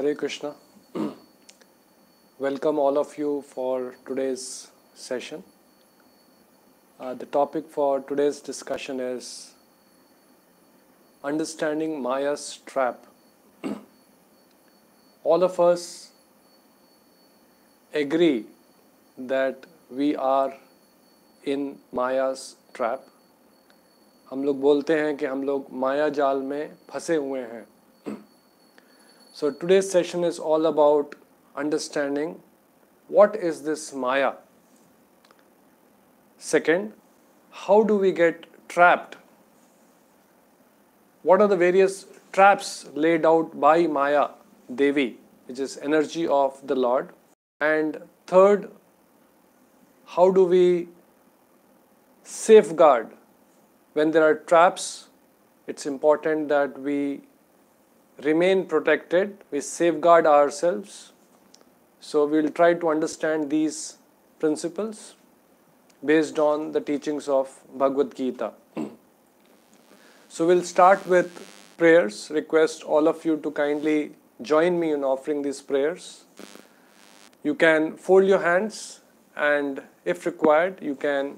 Hare Krishna. Welcome all of you for today's session. The topic for today's discussion is understanding Maya's trap. All of us agree that we are in Maya's trap. हम लोग बोलते हैं कि हम लोग माया जाल में फंसे हुए हैं. So today's session is all about understanding what is this Maya. Second, how do we get trapped? What are the various traps laid out by Maya Devi, which is energy of the Lord? And third, how do we safeguard? When there are traps, it's important that we remain protected, we safeguard ourselves. So we'll try to understand these principles based on the teachings of Bhagavad Gita. So we'll start with prayers. Request all of you to kindly join me in offering these prayers. You can fold your hands and if required, you can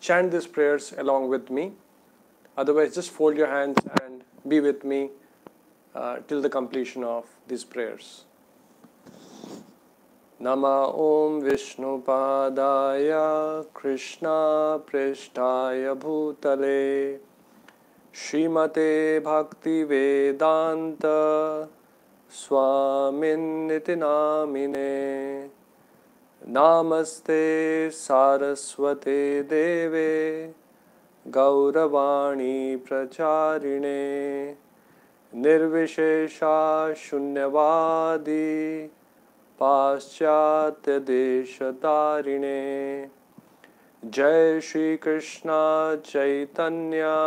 chant these prayers along with me. Otherwise, just fold your hands and be with me till the completion of these prayers. Nama Om Vishnu Padaya Krishna Prishtaya Bhutale Srimate Bhakti Vedanta Swamin Nitinamine Namaste Saraswate Deve Gauravani Pracharine Nirvishesha Shunyavadi Paschatya Deshatarine Jai Shri Krishna Chaitanya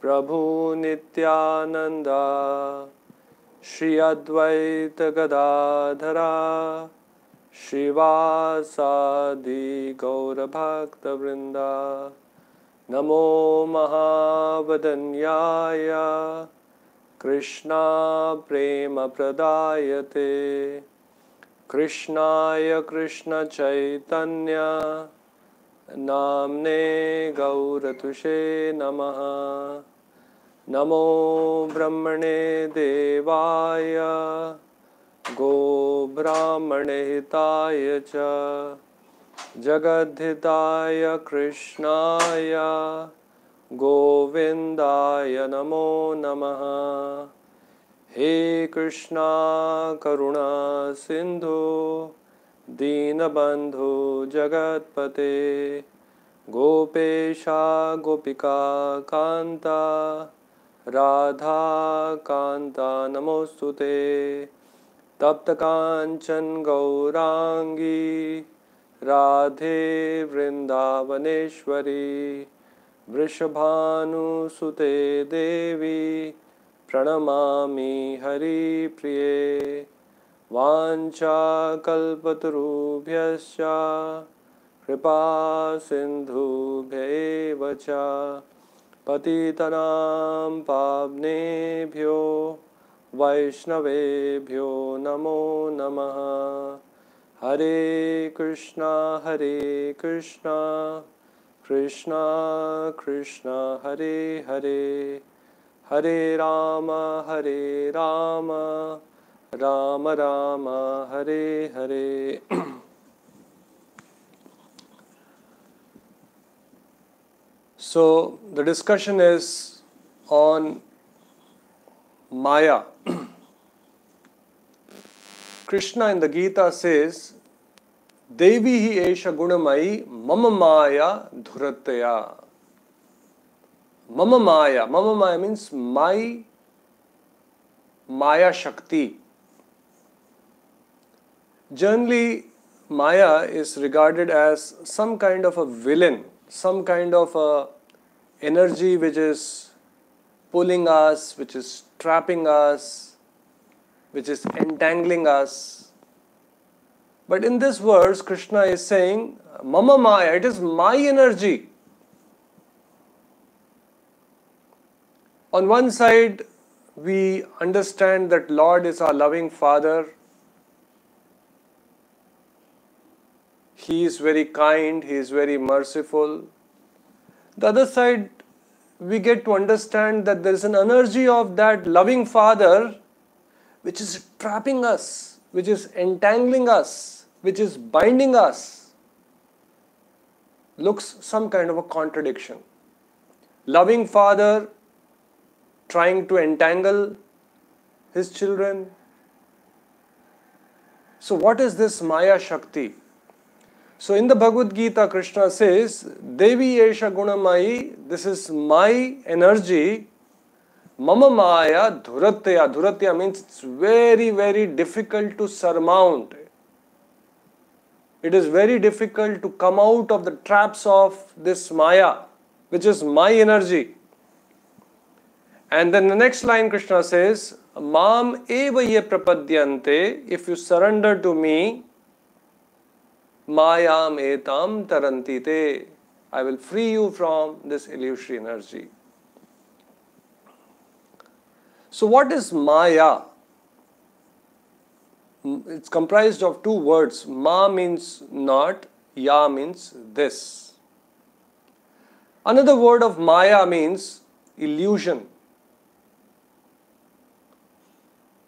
Prabhu Nityananda Shri Advaita Gadadhara Shivasadi Gaurabhaktavrinda Namo Mahavadanyaya Krishna Prema Pradayate Krishnaya Krishna Chaitanya Namne Gauratushe Namaha Namo Brahmane Devaya Go Brahmane Hitaya Cha Jagadhitaya Krishnaya Govindaya Namo Namaha. He Krishna Karuna Sindhu Dinabandhu Jagatpate Gopesha Gopika Kanta Radha Kanta Namostute Tapta Kanchan Gaurangi Radhe Vrindavaneshwari Vrishabhanu Sute Devi Pranamami Hari Priye Vancha Kalpatarubhyasya Kripa Sindhubhyevacha Patitanam Pabnebhyo Vaishnavebhyo Namo Namaha. Hare Krishna Hare Krishna Krishna Krishna Hare Hare Hare Rama Hare Rama Rama Rama Hare Hare. So the discussion is on Maya. Krishna in the Gita says, Devi hi esha gunamai mama maya dhurataya. Mama maya. Mama maya means my maya shakti. Generally, maya is regarded as some kind of a villain, some kind of a energy which is pulling us, which is trapping us, which is entangling us. But in this verse, Krishna is saying, Mama Maya, it is my energy. On one side, we understand that Lord is our loving Father. He is very kind, He is very merciful. The other side, we get to understand that there is an energy of that loving Father which is trapping us, which is entangling us, which is binding us. Looks some kind of a contradiction. Loving Father trying to entangle his children. So what is this Maya Shakti? So in the Bhagavad Gita, Krishna says, Devi Esha Gunamayi, this is my energy, Mama Maya Dhuratya. Dhuratya means it's very, very difficult to surmount. It is very difficult to come out of the traps of this Maya, which is my energy. And then the next line Krishna says, Mam eva ye prapadyante, if you surrender to me, Mayam etam tarantite, I will free you from this illusory energy. So what is Maya? It's comprised of two words. Ma means not, ya means this. Another word of Maya means illusion.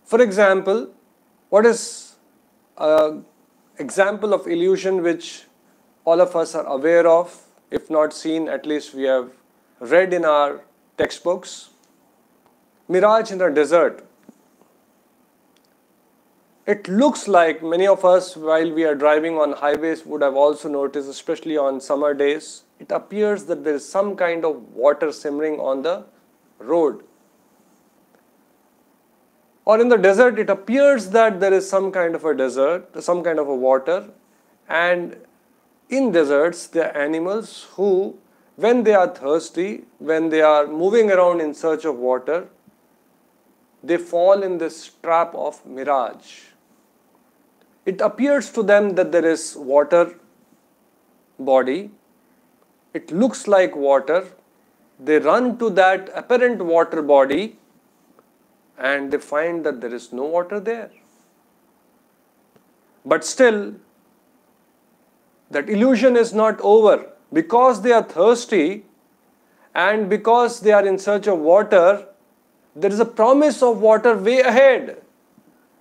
For example, what is example of illusion which all of us are aware of, if not seen, at least we have read in our textbooks. Mirage in the desert. It looks like many of us, while we are driving on highways, would have also noticed, especially on summer days, it appears that there is some kind of water simmering on the road. Or in the desert, it appears that there is some kind of a desert, some kind of a water. And in deserts, there are animals who, when they are thirsty, when they are moving around in search of water, they fall in this trap of mirage. It appears to them that there is water body. It looks like water. They run to that apparent water body, and they find that there is no water there. But still, that illusion is not over. Because they are thirsty and because they are in search of water, there is a promise of water way ahead.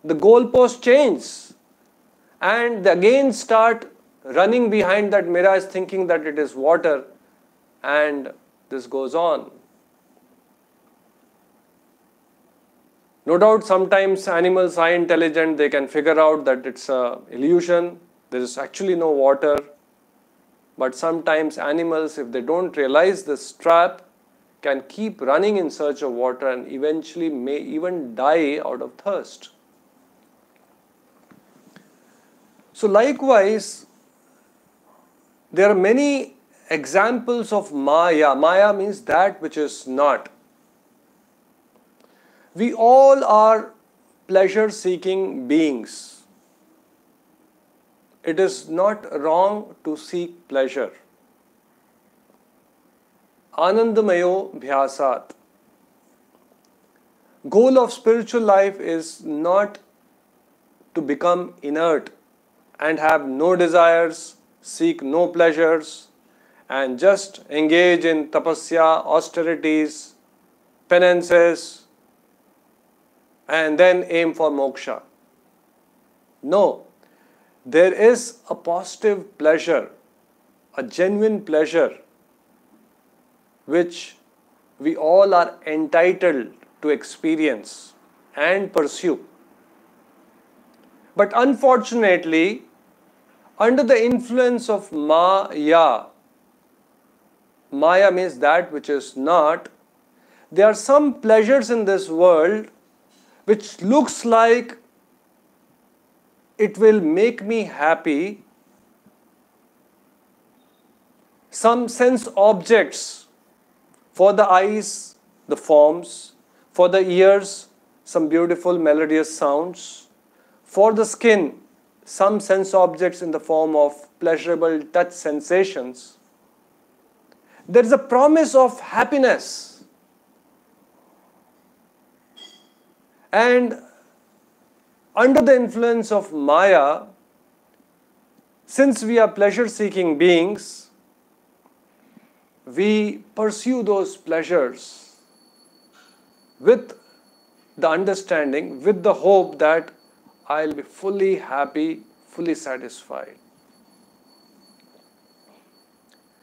The goalpost changes and they again start running behind that mirage thinking that it is water, and this goes on. No doubt sometimes animals are intelligent, they can figure out that it's an illusion, there is actually no water. But sometimes animals, if they don't realize this trap, can keep running in search of water and eventually may even die out of thirst. So likewise, there are many examples of Maya. Maya means that which is not. We all are pleasure-seeking beings. It is not wrong to seek pleasure. Anandamayo bhyasat. Goal of spiritual life is not to become inert and have no desires, seek no pleasures, and just engage in tapasya, austerities, penances, and then aim for moksha. No, there is a positive pleasure, a genuine pleasure, which we all are entitled to experience and pursue. But unfortunately, under the influence of Maya, Maya means that which is not, there are some pleasures in this world which looks like it will make me happy. Some sense objects, for the eyes, the forms, for the ears, some beautiful melodious sounds, for the skin, some sense objects in the form of pleasurable touch sensations. There is a promise of happiness. And under the influence of Maya, since we are pleasure-seeking beings, we pursue those pleasures with the understanding, with the hope that I'll be fully happy, fully satisfied.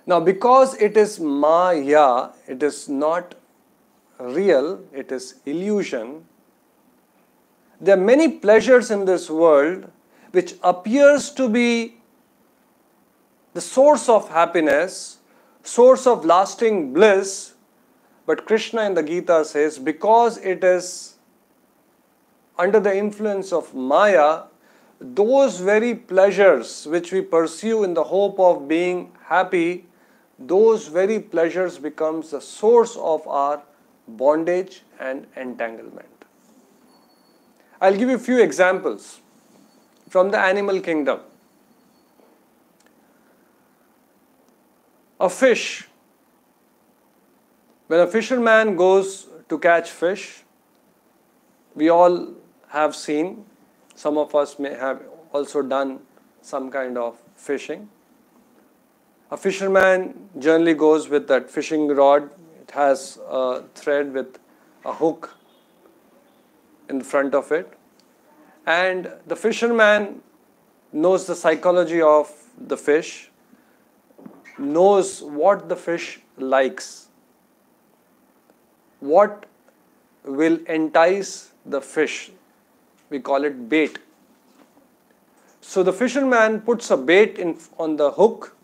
Now, because it is Maya, it is not real, it is illusion, there are many pleasures in this world which appears to be the source of happiness, source of lasting bliss. But Krishna in the Gita says, because it is under the influence of Maya, those very pleasures which we pursue in the hope of being happy, those very pleasures becomes the source of our bondage and entanglement. I'll give you a few examples from the animal kingdom. A fish. When a fisherman goes to catch fish, we all have seen, some of us may have also done some kind of fishing. A fisherman generally goes with that fishing rod. It has a thread with a hook in front of it, and the fisherman knows the psychology of the fish, knows what the fish likes, what will entice the fish. We call it bait. So the fisherman puts a bait on the hook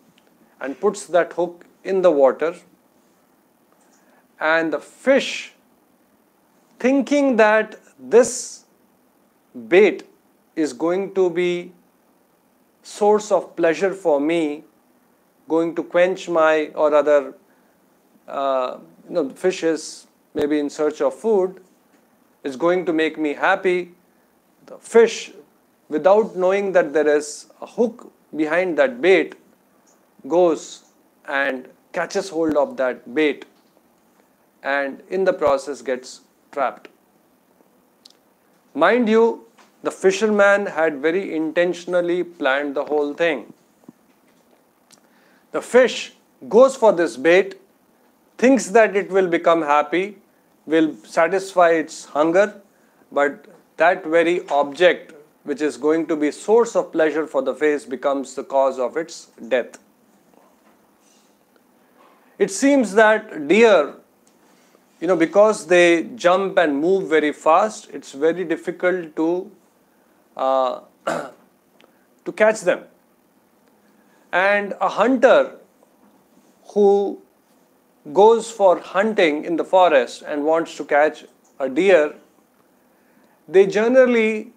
and puts that hook in the water, and the fish, thinking that this bait is going to be source of pleasure for me, going to quench my, or rather, fish is maybe in search of food, is going to make me happy. The fish, without knowing that there is a hook behind that bait, goes and catches hold of that bait and in the process gets trapped. Mind you, the fisherman had very intentionally planned the whole thing. The fish goes for this bait, thinks that it will become happy, will satisfy its hunger, but that very object which is going to be source of pleasure for the fish becomes the cause of its death. It seems that deer, because they jump and move very fast, it's very difficult to catch them. And a hunter who goes for hunting in the forest and wants to catch a deer, they generally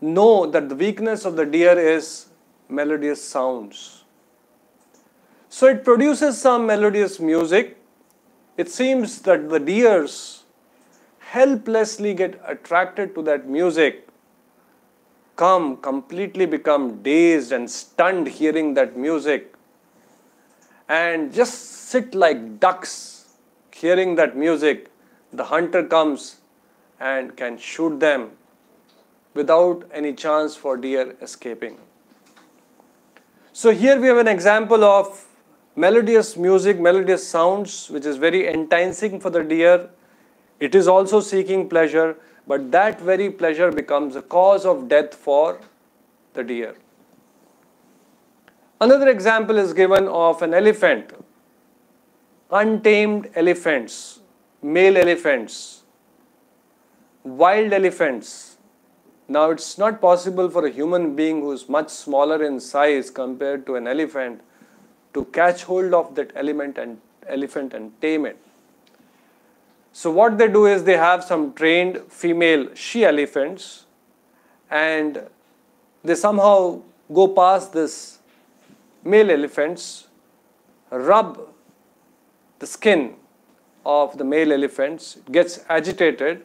know that the weakness of the deer is melodious sounds. So it produces some melodious music. It seems that the deers helplessly get attracted to that music, completely become dazed and stunned hearing that music, and just sit like ducks hearing that music. The hunter comes and can shoot them without any chance for deer escaping. So here we have an example of melodious music, melodious sounds, which is very enticing for the deer. It is also seeking pleasure, but that very pleasure becomes a cause of death for the deer. Another example is given of an elephant. Untamed elephants, male elephants, wild elephants. Now it's not possible for a human being who is much smaller in size compared to an elephant to catch hold of that elephant and tame it. So what they do is they have some trained female she-elephants, and they somehow go past this male elephants, rub the skin of the male elephants, gets agitated,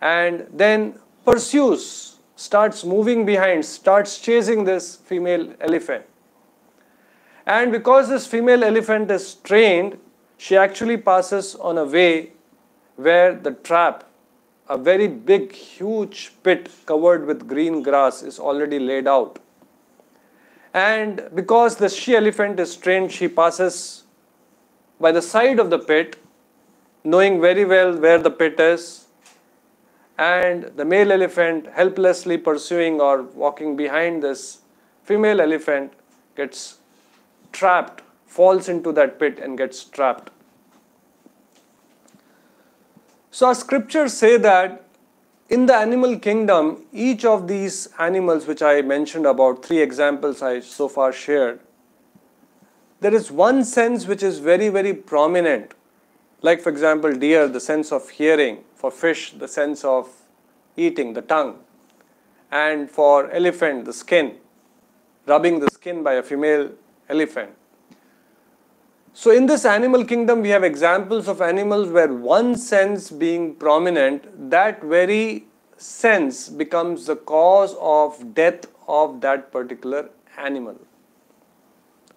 and then pursues, starts moving behind, starts chasing this female elephant. And because this female elephant is trained, she actually passes on a way where the trap a very big, huge pit covered with green grass is already laid out. And because the she-elephant is trained, she passes by the side of the pit, knowing very well where the pit is, and the male elephant, helplessly pursuing or walking behind this female elephant, gets trapped, falls into that pit and gets trapped. So our scriptures say that in the animal kingdom, each of these animals which I mentioned about, three examples I so far shared, there is one sense which is very, very prominent. Like for example, deer, the sense of hearing. For fish, the sense of eating, the tongue. And for elephant, the skin. Rubbing the skin by a female elephant. So in this animal kingdom, we have examples of animals where one sense being prominent, that very sense becomes the cause of death of that particular animal.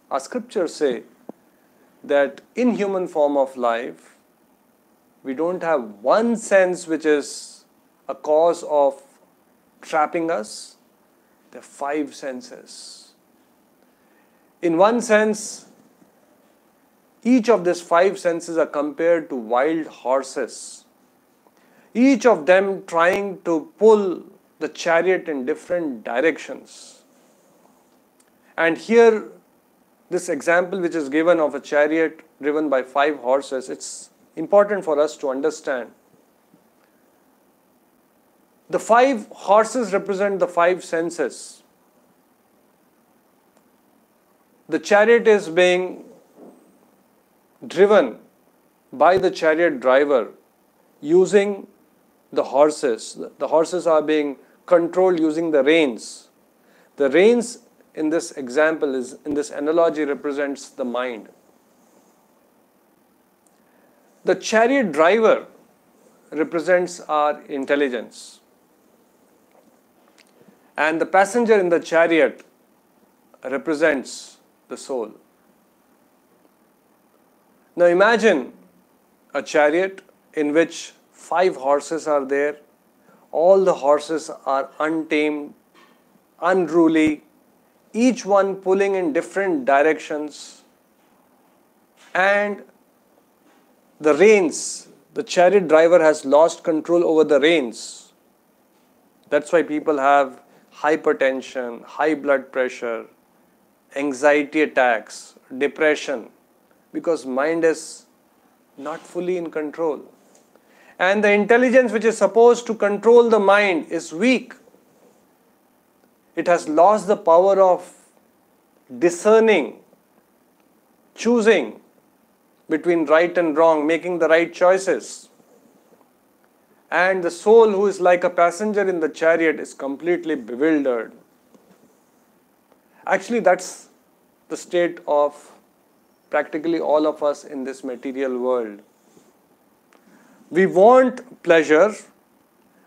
Our scriptures say that in human form of life, we don't have one sense which is a cause of trapping us. There are five senses. In one sense, each of these five senses are compared to wild horses. Each of them trying to pull the chariot in different directions. And here, this example which is given of a chariot driven by five horses, it's important for us to understand. The five horses represent the five senses. The chariot is being driven by the chariot driver using the horses. The horses are being controlled using the reins. The reins in this example, is in this analogy, represents the mind. The chariot driver represents our intelligence. And the passenger in the chariot represents the soul. Now imagine a chariot in which five horses are there. All the horses are untamed, unruly, each one pulling in different directions. And the reins, the chariot driver has lost control over the reins. That's why people have hypertension, high blood pressure, anxiety attacks, depression. Because mind is not fully in control. And the intelligence which is supposed to control the mind is weak. It has lost the power of discerning, choosing between right and wrong, making the right choices. And the soul, who is like a passenger in the chariot, is completely bewildered. Actually, that's the state of practically all of us in this material world. We want pleasure.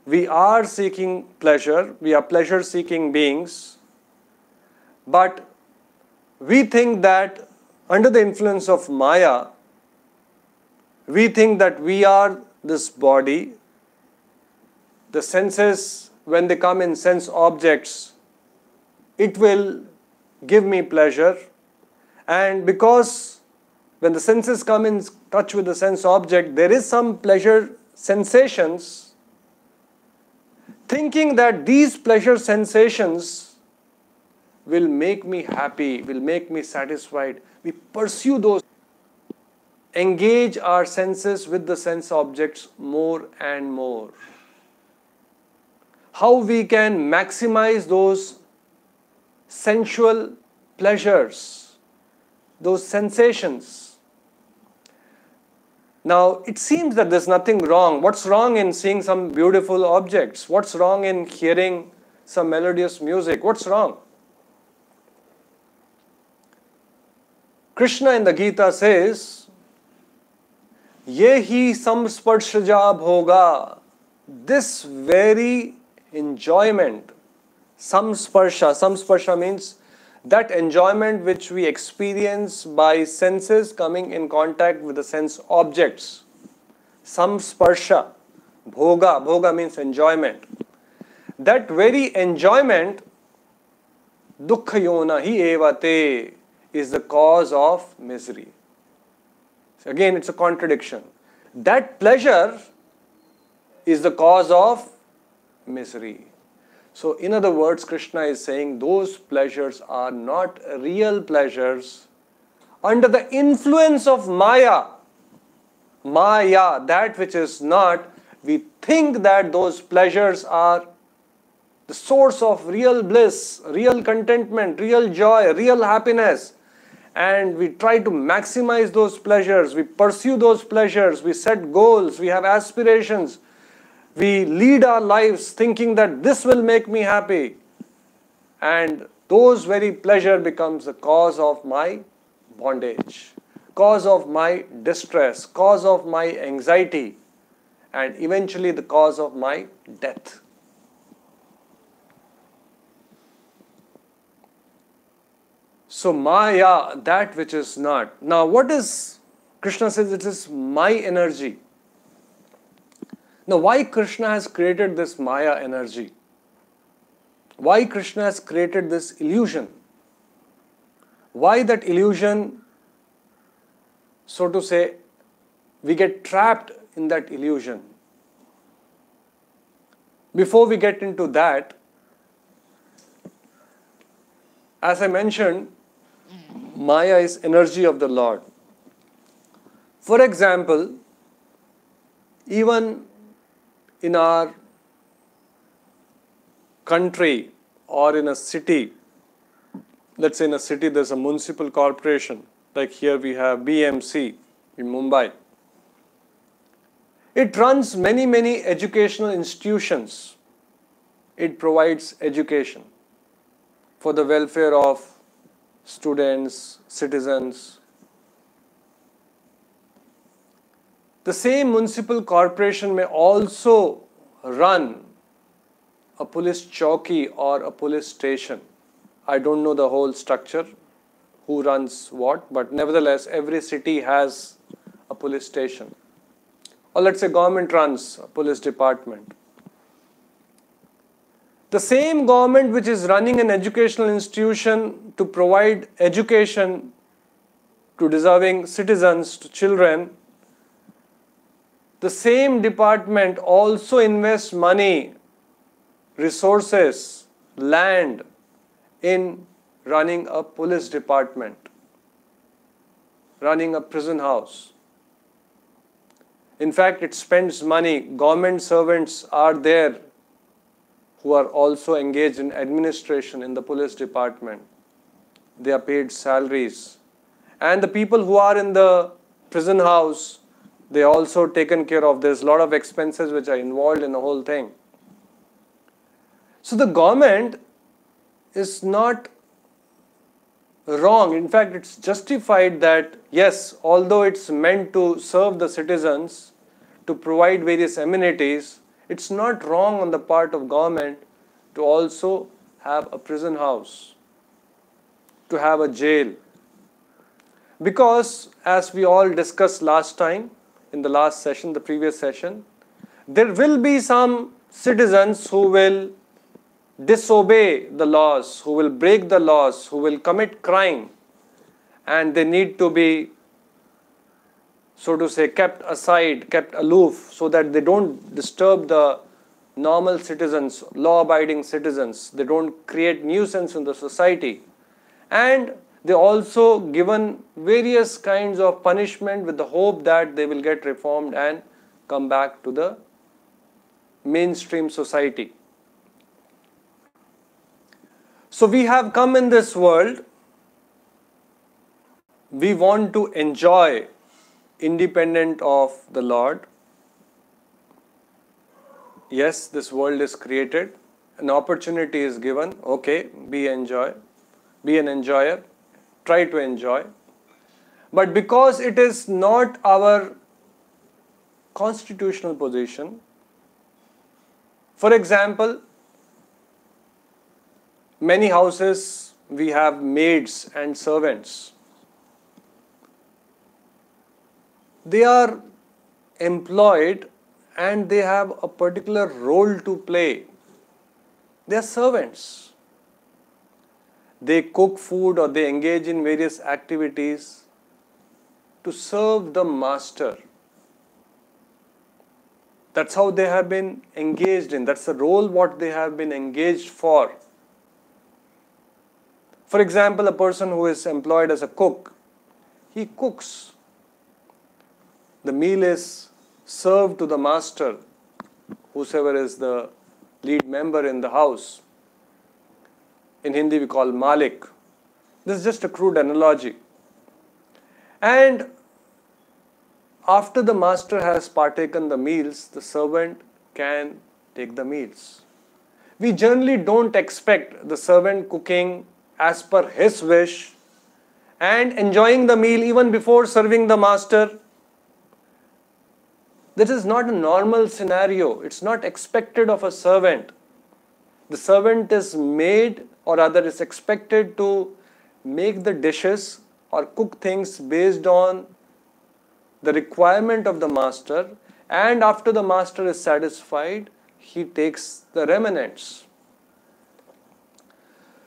We are seeking pleasure. We are pleasure-seeking beings. But we think that under the influence of Maya, we think that we are this body. The senses, when they come in sense objects, it will give me pleasure. And because when the senses come in touch with the sense object, there is some pleasure sensations, thinking that these pleasure sensations will make me happy, will make me satisfied. We pursue those, engage our senses with the sense objects more and more. How we can maximize those sensual pleasures, those sensations. Now, it seems that there's nothing wrong. What's wrong in seeing some beautiful objects? What's wrong in hearing some melodious music? What's wrong? Krishna in the Gita says, Yehi samsparshajab hoga. This very enjoyment, samsparsha means that enjoyment which we experience by senses coming in contact with the sense objects. Samsparsha, Bhoga, bhoga means enjoyment. That very enjoyment, dukkha yona hi evate, is the cause of misery. So again, it's a contradiction. That pleasure is the cause of misery. So in other words, Krishna is saying those pleasures are not real pleasures. Under the influence of Maya, Maya, that which is not, we think that those pleasures are the source of real bliss, real contentment, real joy, real happiness. And we try to maximize those pleasures, we pursue those pleasures, we set goals, we have aspirations. We lead our lives thinking that this will make me happy. And those very pleasure becomes the cause of my bondage, cause of my distress, cause of my anxiety, and eventually the cause of my death. So Maya, that which is not. Now what is, Krishna says it is my energy. Now why Krishna has created this Maya energy? Why Krishna has created this illusion? Why that illusion, so to say, we get trapped in that illusion? Before we get into that, as I mentioned, Maya is energy of the Lord. For example, even in our country or in a city, let's say in a city there's a municipal corporation, like here we have BMC in Mumbai. It runs many educational institutions. It provides education for the welfare of students, citizens. The same municipal corporation may also run a police chowki or a police station. I don't know the whole structure, who runs what, but nevertheless every city has a police station. Or let's say government runs a police department. The same government which is running an educational institution to provide education to deserving citizens, to children, the same department also invests money, resources, land in running a police department, running a prison house. In fact, it spends money. Government servants are there who are also engaged in administration in the police department. They are paid salaries. And the people who are in the prison house, they are also taken care of. There's a lot of expenses which are involved in the whole thing. So the government is not wrong. In fact, it's justified that, yes, although it's meant to serve the citizens, to provide various amenities, it's not wrong on the part of government to also have a prison house, to have a jail. Because, as we all discussed last time, in the last session, the previous session, there will be some citizens who will disobey the laws, who will break the laws, who will commit crime, and they need to be, so to say, kept aside, kept aloof, so that they don't disturb the normal citizens, law-abiding citizens. They don't create nuisance in the society. And they also given various kinds of punishment with the hope that they will get reformed and come back to the mainstream society. So we have come in this world, we want to enjoy independent of the Lord. Yes, this world is created, an opportunity is given, okay, be an enjoyer, try to enjoy. But because it is not our constitutional position, for example, many houses we have maids and servants. They are employed and they have a particular role to play. They are servants. They cook food or they engage in various activities to serve the master. That's how they have been engaged in. That's the role what they have been engaged for. For example, a person who is employed as a cook, he cooks. The meal is served to the master, whosoever is the lead member in the house. In Hindi we call Malik. This is just a crude analogy. And after the master has partaken the meals, the servant can take the meals. We generally don't expect the servant cooking as per his wish and enjoying the meal even before serving the master. This is not a normal scenario. It's not expected of a servant. The servant is made, or rather is expected, to make the dishes or cook things based on the requirement of the master, and after the master is satisfied, he takes the remnants.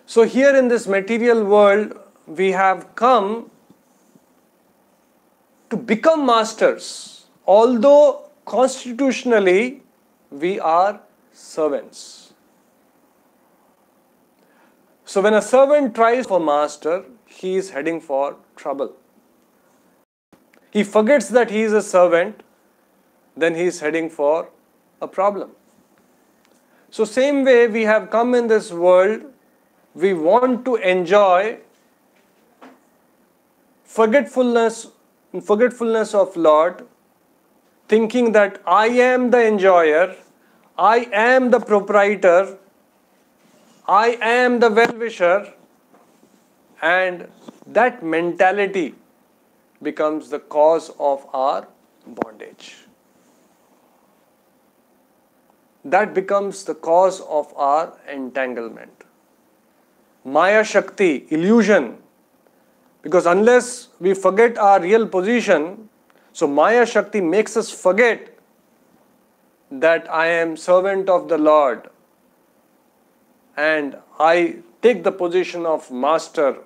So here in this material world, we have come to become masters, although constitutionally we are servants. So when a servant tries for master, he is heading for trouble. He forgets that he is a servant, then he is heading for a problem. So same way we have come in this world, we want to enjoy forgetfulness of Lord, thinking that I am the enjoyer, I am the proprietor, I am the well-wisher, and that mentality becomes the cause of our bondage. That becomes the cause of our entanglement. Maya Shakti, illusion. Because unless we forget our real position, so Maya Shakti makes us forget that I am servant of the Lord and I take the position of master,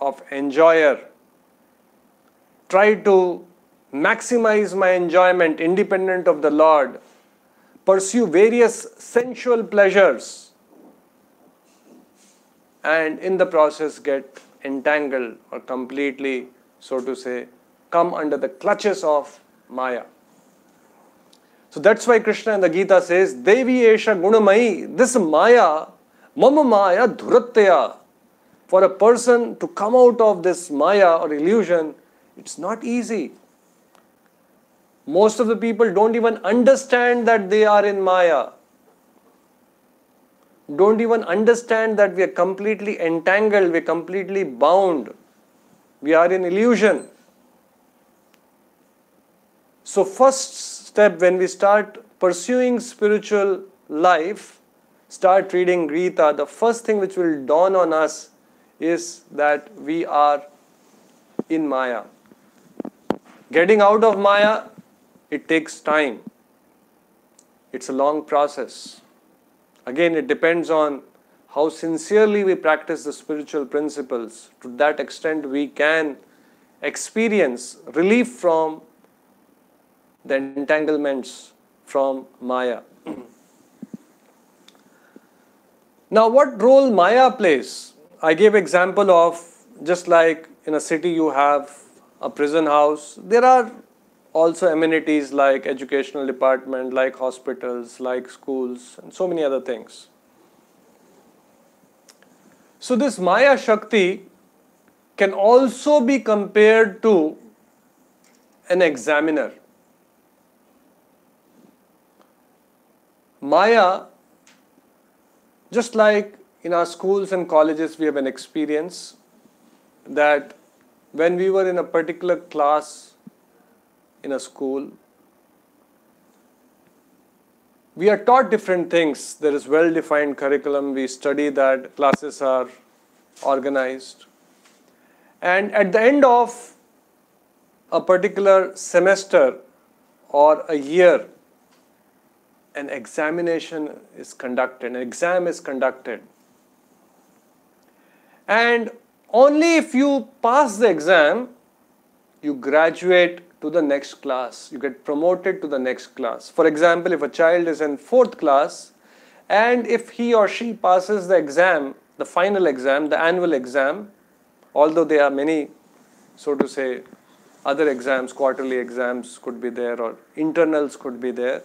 of enjoyer. Try to maximize my enjoyment independent of the Lord. Pursue various sensual pleasures, and in the process get entangled or completely, so to say, come under the clutches of Maya. So that's why Krishna in the Gita says, Devi Esha Gunamayi, this Maya, Mama Maya Dhuratya. For a person to come out of this Maya or illusion, it's not easy. Most of the people don't even understand that they are in Maya. Don't even understand that we are completely entangled, we are completely bound, we are in illusion. So first step, when we start pursuing spiritual life, start reading Gita, the first thing which will dawn on us is that we are in Maya. Getting out of Maya, it takes time. It's a long process. Again, it depends on how sincerely we practice the spiritual principles. To that extent, we can experience relief from the entanglements from Maya. Now, what role Maya plays? I gave example of, just like in a city you have a prison house, there are also amenities like educational department, like hospitals, like schools, and so many other things. So this Maya Shakti can also be compared to an examiner. Maya, just like in our schools and colleges, we have an experience that when we were in a particular class, in a school, we are taught different things. There is well-defined curriculum, we study that, classes are organized. And at the end of a particular semester or a year, an examination is conducted, an exam is conducted. And only if you pass the exam, you graduate to the next class, you get promoted to the next class. For example, if a child is in 4th class and if he or she passes the exam, the final exam, the annual exam, although there are many, so to say, other exams, quarterly exams could be there or internals could be there.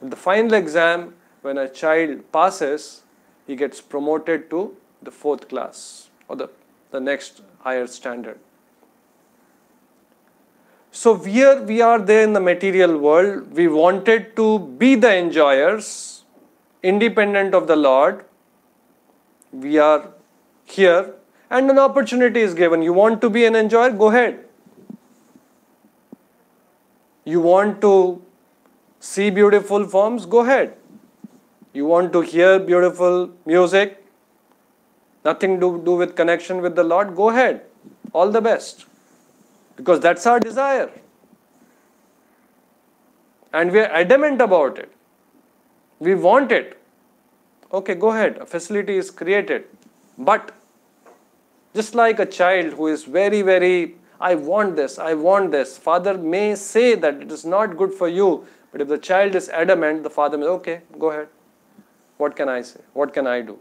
But the final exam, when a child passes, he gets promoted to the 4th class or the next higher standard. So here we are there in the material world. We wanted to be the enjoyers, independent of the Lord. We are here and an opportunity is given. You want to be an enjoyer? Go ahead. You want to see beautiful forms? Go ahead. You want to hear beautiful music? Nothing to do with connection with the Lord? Go ahead. All the best. Because that's our desire. And we are adamant about it. We want it. Okay, go ahead. A facility is created. But just like a child who is very, very, I want this, I want this. Father may say that it is not good for you. But if the child is adamant, the father may say, okay, go ahead. What can I say? What can I do?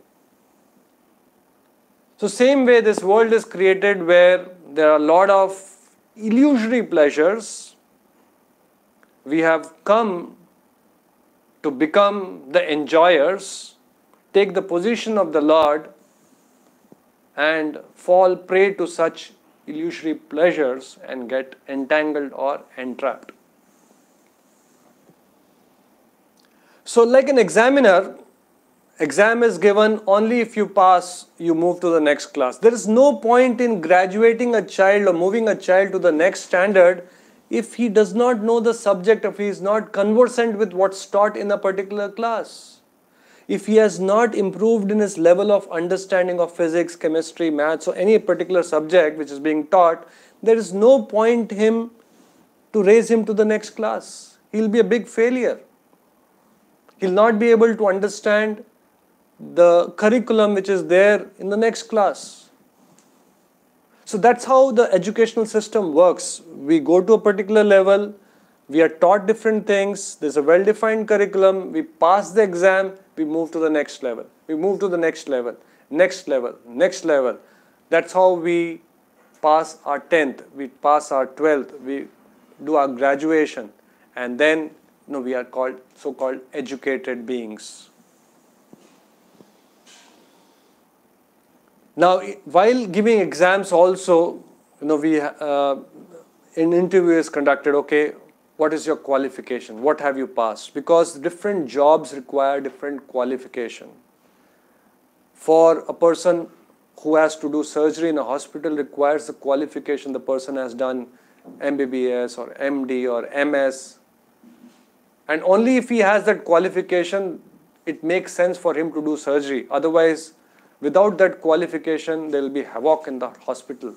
So same way this world is created where there are a lot of illusory pleasures. We have come to become the enjoyers, take the position of the Lord and fall prey to such illusory pleasures and get entangled or entrapped. So like an examiner, exam is given only if you pass, you move to the next class. There is no point in graduating a child or moving a child to the next standard if he does not know the subject, if he is not conversant with what's taught in a particular class, if he has not improved in his level of understanding of physics, chemistry, maths or any particular subject which is being taught, there is no point him to raise him to the next class. He'll be a big failure. He'll not be able to understand the curriculum which is there in the next class. So that's how the educational system works. We go to a particular level, we are taught different things, there's a well-defined curriculum, we pass the exam, we move to the next level, we move to the next level, next level, next level. That's how we pass our 10th, we pass our 12th, we do our graduation, and then you know, we are called so-called educated beings. Now, while giving exams also, you know, an interview is conducted, okay, what is your qualification? What have you passed? Because different jobs require different qualification. For a person who has to do surgery in a hospital requires the qualification the person has done MBBS or MD or MS. And only if he has that qualification, it makes sense for him to do surgery. Otherwise, without that qualification, there will be havoc in the hospital.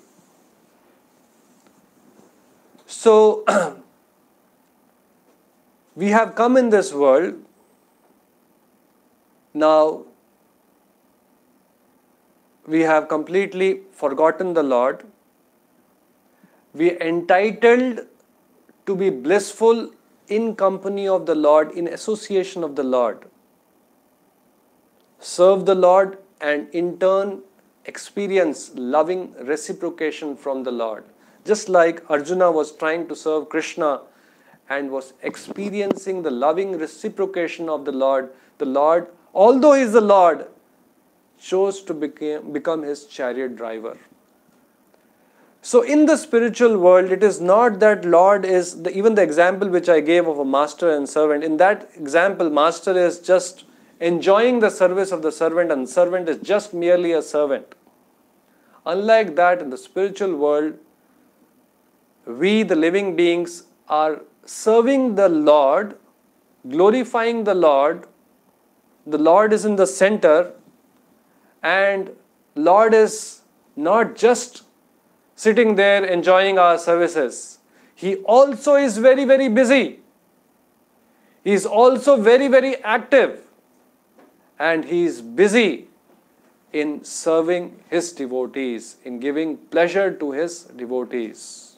So, we have come in this world. Now, we have completely forgotten the Lord. We are entitled to be blissful in company of the Lord, in association of the Lord. Serve the Lord and in turn experience loving reciprocation from the Lord. Just like Arjuna was trying to serve Krishna and was experiencing the loving reciprocation of the Lord, although he is the Lord, chose to become his chariot driver. So in the spiritual world, it is not that Lord is, even the example which I gave of a master and servant, in that example, master is just enjoying the service of the servant and servant is just merely a servant. Unlike that, in the spiritual world, we the living beings are serving the Lord, glorifying the Lord is in the center and Lord is not just sitting there enjoying our services. He also is very, very busy. He is also very, very active, and he is busy in serving his devotees, in giving pleasure to his devotees.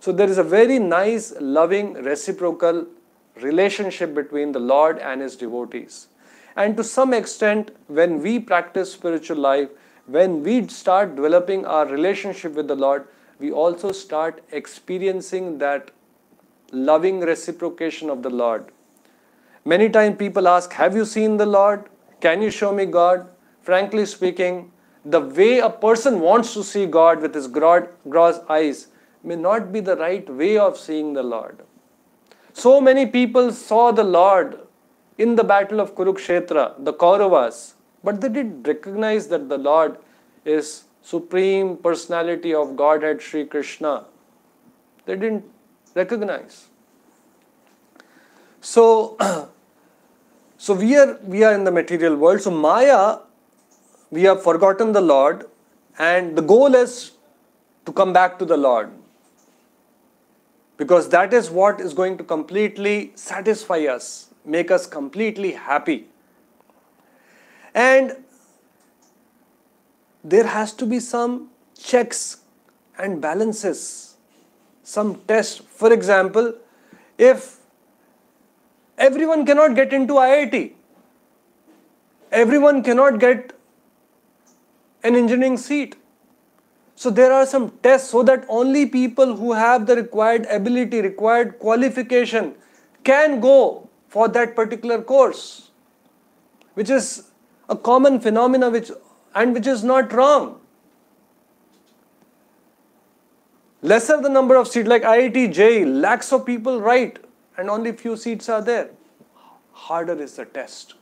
So there is a very nice, loving, reciprocal relationship between the Lord and his devotees. And to some extent, when we practice spiritual life, when we start developing our relationship with the Lord, we also start experiencing that loving reciprocation of the Lord. Many times people ask, have you seen the Lord? Can you show me God? Frankly speaking, the way a person wants to see God with his gross eyes may not be the right way of seeing the Lord. So many people saw the Lord in the battle of Kurukshetra, the Kauravas, but they did recognize that the Lord is Supreme Personality of Godhead, Sri Krishna. They didn't recognize. So we are in the material world. So Maya, we have forgotten the Lord, and the goal is to come back to the Lord, because that is what is going to completely satisfy us, make us completely happy. And there has to be some checks and balances, some tests. For example, if everyone cannot get into IIT, everyone cannot get an engineering seat. So there are some tests so that only people who have the required ability, required qualification can go for that particular course, which is a common phenomena which is not wrong. Lesser the number of seats, like IIT, JEE, lakhs of people write and only few seats are there. Harder is the test.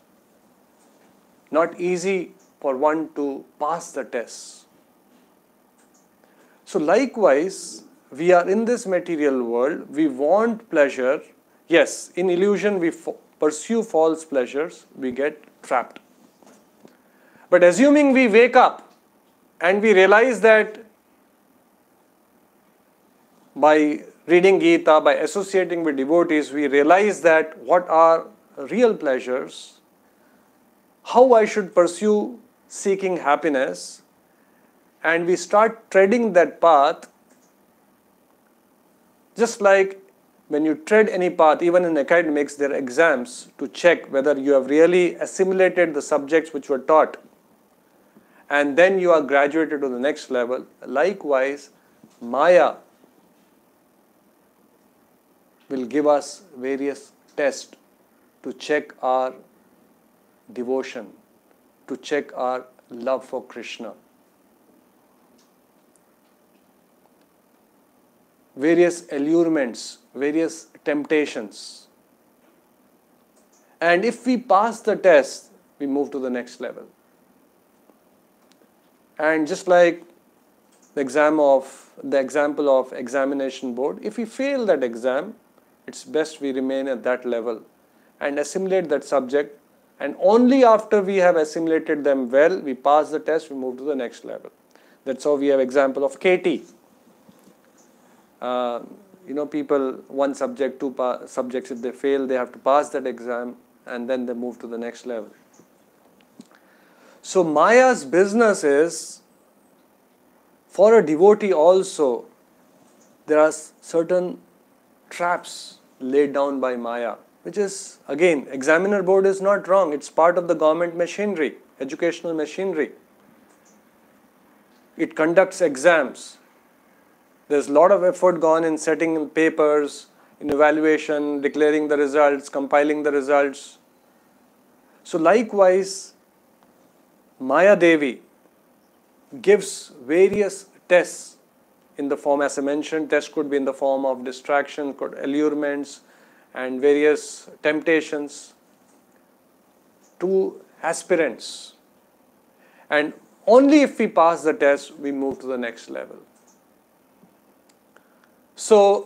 Not easy for one to pass the test. So likewise, we are in this material world, we want pleasure. Yes, in illusion we pursue false pleasures, we get trapped. But assuming we wake up and we realize that by reading Gita, by associating with devotees, we realize that what are real pleasures, how I should pursue seeking happiness, and we start treading that path. Just like when you tread any path, even in academics, there are exams to check whether you have really assimilated the subjects which were taught, and then you are graduated to the next level. Likewise, Maya will give us various tests to check our devotion, to check our love for Krishna. Various allurements, various temptations. And if we pass the test, we move to the next level. And just like the example of examination board, if we fail that exam, it's best we remain at that level and assimilate that subject, and only after we have assimilated them well, we pass the test, we move to the next level. That's how we have example of KT. People, one subject, two subjects, if they fail, they have to pass that exam and then they move to the next level. So Maya's business is, for a devotee also, there are certain traps laid down by Maya, which is, again, examiner board is not wrong. It's part of the government machinery, educational machinery. It conducts exams. There's a lot of effort gone in setting in papers, in evaluation, declaring the results, compiling the results. So likewise, Maya Devi gives various tests in the form, as I mentioned, tests could be in the form of distraction, allurements, and various temptations to aspirants. And only if we pass the test, we move to the next level. So,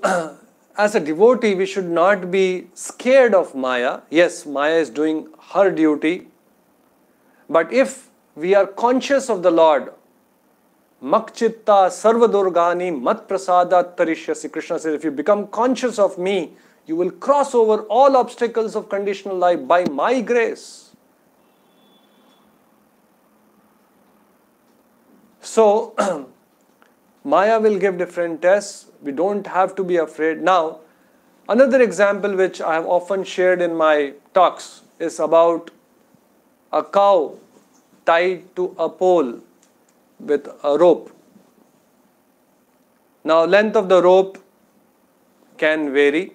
as a devotee, we should not be scared of Maya. Yes, Maya is doing her duty. But if we are conscious of the Lord, Makchitta sarvadurgani matprasada tarishyasi. Krishna says, if you become conscious of me, You will cross over all obstacles of conditional life by my grace. So, Maya will give different tests. We don't have to be afraid. Now, another example which I have often shared in my talks is about a cow tied to a pole with a rope. Now, length of the rope can vary.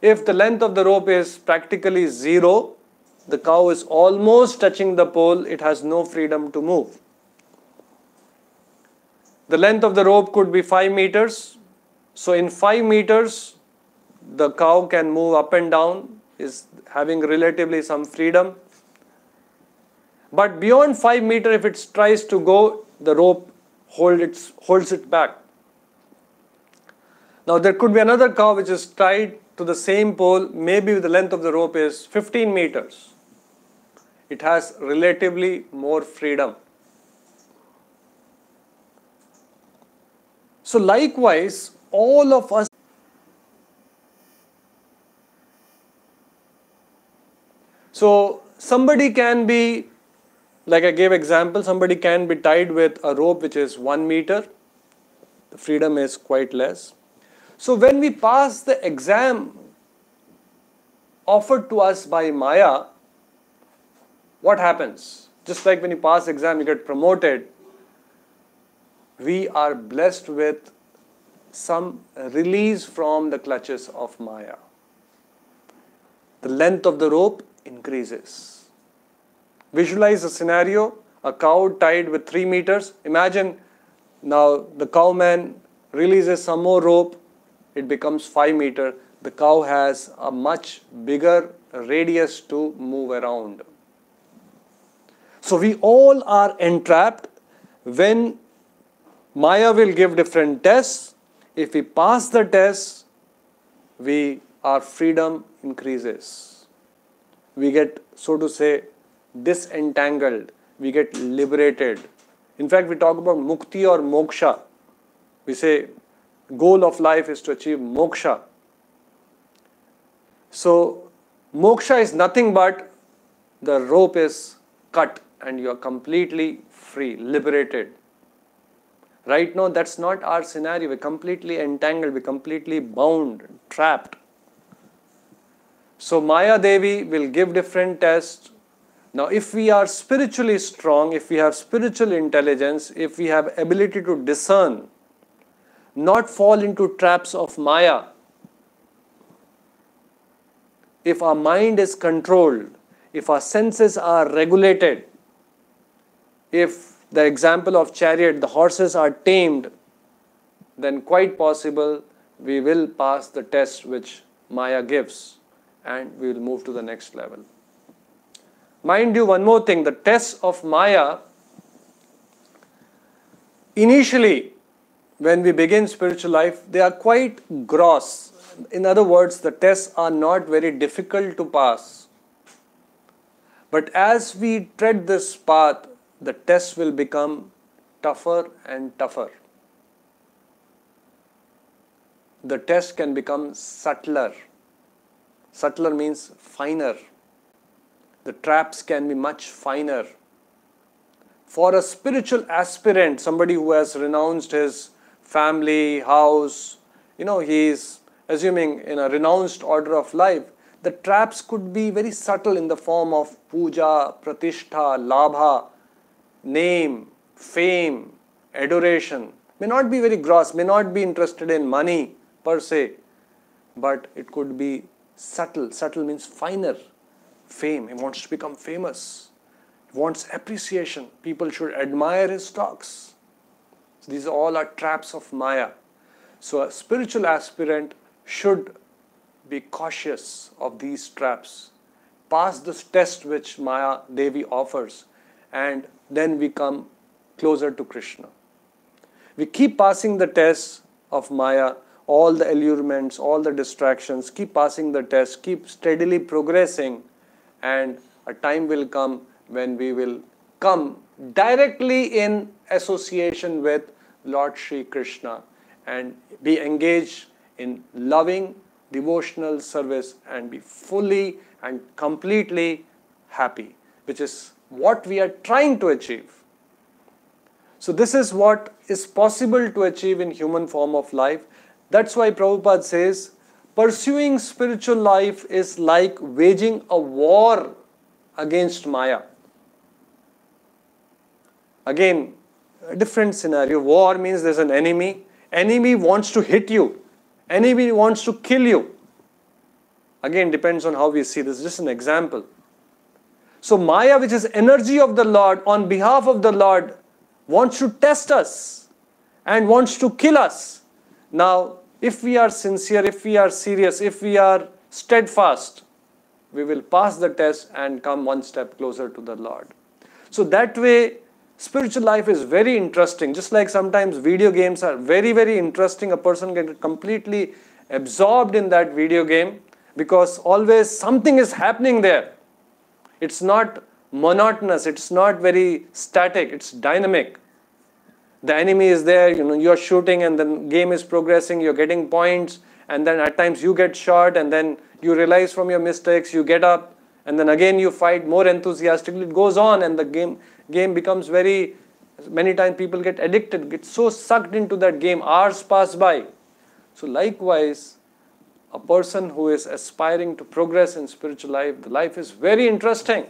If the length of the rope is practically zero, the cow is almost touching the pole, it has no freedom to move. The length of the rope could be 5 meters. So in 5 meters, the cow can move up and down, is having relatively some freedom. But beyond 5 meters, if it tries to go, the rope holds it back. Now there could be another cow which is tied to the same pole, maybe the length of the rope is 15 meters. It has relatively more freedom. So likewise, all of us, so somebody can be, like I gave example, somebody can be tied with a rope which is 1 meter. The freedom is quite less. So when we pass the exam offered to us by Maya, what happens? Just like when you pass exam, you get promoted. We are blessed with some release from the clutches of Maya. The length of the rope increases. Visualize a scenario, a cow tied with 3 meters. Imagine now the cowman releases some more rope, it becomes 5 meters. The cow has a much bigger radius to move around. So we all are entrapped when Maya will give different tests. If we pass the tests, our freedom increases. We get, so to say, disentangled. We get liberated. In fact, we talk about mukti or moksha. We say, goal of life is to achieve moksha. So, moksha is nothing but the rope is cut and you are completely free, liberated. Right now, that's not our scenario. We're completely entangled, we're completely bound, trapped. So Maya Devi will give different tests. Now, if we are spiritually strong, if we have spiritual intelligence, if we have ability to discern, not fall into traps of Maya, if our mind is controlled, if our senses are regulated, if the example of chariot, the horses are tamed, then quite possible we will pass the test which Maya gives and we will move to the next level. Mind you, one more thing, the tests of Maya, initially when we begin spiritual life, they are quite gross. In other words, the tests are not very difficult to pass. But as we tread this path, the tests will become tougher and tougher. The test can become subtler. Subtler means finer. The traps can be much finer. For a spiritual aspirant, somebody who has renounced his family, house, he is assuming in a renounced order of life, the traps could be very subtle in the form of puja, pratishtha, labha, name, fame, adoration. May not be very gross, may not be interested in money per se, but it could be subtle. Subtle means finer. Fame, he wants to become famous. He wants appreciation. People should admire his talks. So these all are traps of Maya. So a spiritual aspirant should be cautious of these traps. Pass this test which Maya Devi offers, and then we come closer to Krishna. We keep passing the tests of Maya, all the allurements, all the distractions, keep passing the tests, keep steadily progressing, and a time will come when we will come directly in association with Lord Shri Krishna and be engaged in loving devotional service and be fully and completely happy, which is what we are trying to achieve. So this is what is possible to achieve in human form of life. That's why Prabhupada says, pursuing spiritual life is like waging a war against Maya. Again, a different scenario. War means there's an enemy. Enemy wants to hit you. Enemy wants to kill you. Again, depends on how we see this. Just an example. So Maya, which is energy of the Lord, on behalf of the Lord, wants to test us and wants to kill us. Now, if we are sincere, if we are serious, if we are steadfast, we will pass the test and come one step closer to the Lord. So that way, spiritual life is very interesting. Just like sometimes video games are very, very interesting. A person can get completely absorbed in that video game because always something is happening there. It's not monotonous. It's not very static. It's dynamic. The enemy is there. You know, you're shooting and the game is progressing. You're getting points. And then at times you get shot and then you realize from your mistakes. You get up. And then again you fight more enthusiastically. It goes on and the game becomes very... Many times people get addicted, get so sucked into that game. Hours pass by. So likewise, a person who is aspiring to progress in spiritual life, the life is very interesting.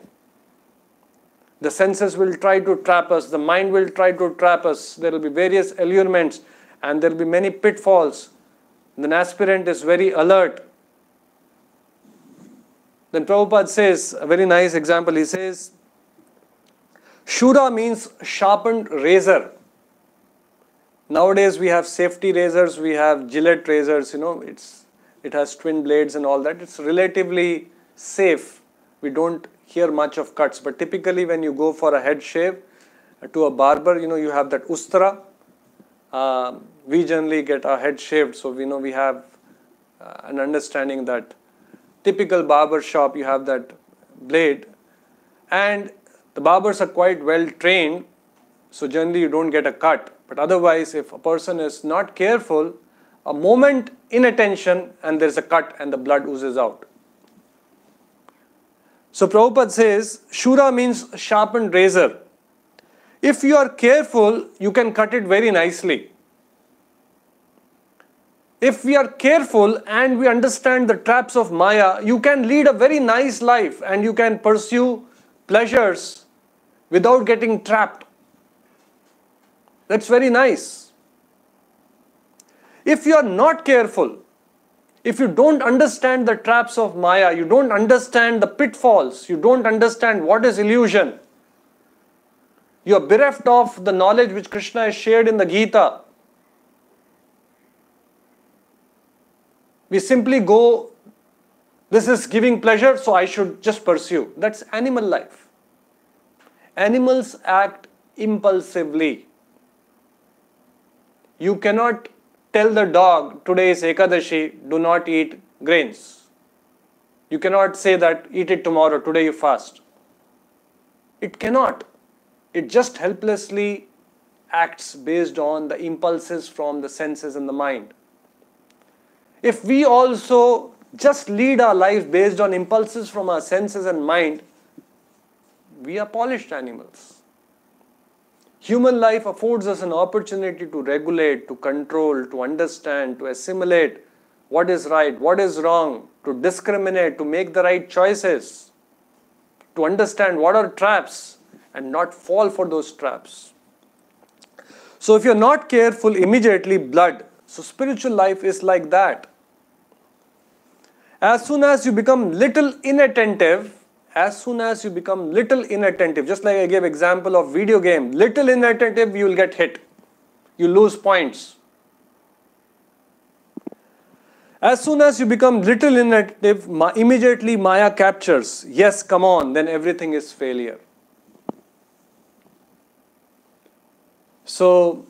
The senses will try to trap us. The mind will try to trap us. There will be various allurements and there will be many pitfalls. And an aspirant is very alert. Then Prabhupada says, a very nice example, he says, Shura means sharpened razor. Nowadays we have safety razors, we have Gillette razors, you know, it has twin blades and all that. It's relatively safe. We don't hear much of cuts, but typically when you go for a head shave to a barber, you know, you have that ustra. We generally get our head shaved, so we know we have an understanding that typical barber shop, you have that blade and the barbers are quite well trained, so generally you don't get a cut. But otherwise, if a person is not careful, a moment inattention and there's a cut and the blood oozes out. So Prabhupada says, Shura means sharpened razor. If you are careful, you can cut it very nicely. If we are careful and we understand the traps of Maya, you can lead a very nice life and you can pursue pleasures without getting trapped. That's very nice. If you are not careful, if you don't understand the traps of Maya, you don't understand the pitfalls, you don't understand what is illusion, you are bereft of the knowledge which Krishna has shared in the Gita. We simply go, this is giving pleasure, so I should just pursue. That's animal life. Animals act impulsively. You cannot tell the dog, today is Ekadashi, do not eat grains. You cannot say that, eat it tomorrow, today you fast. It cannot. It just helplessly acts based on the impulses from the senses and the mind. If we also just lead our lives based on impulses from our senses and mind, we are polished animals. Human life affords us an opportunity to regulate, to control, to understand, to assimilate what is right, what is wrong, to discriminate, to make the right choices, to understand what are traps and not fall for those traps. So if you're not careful, immediately blood. So spiritual life is like that. As soon as you become little inattentive, just like I gave example of video game, little inattentive, you will get hit. You lose points. As soon as you become little inattentive, immediately Maya captures. Yes, come on, then everything is failure. So,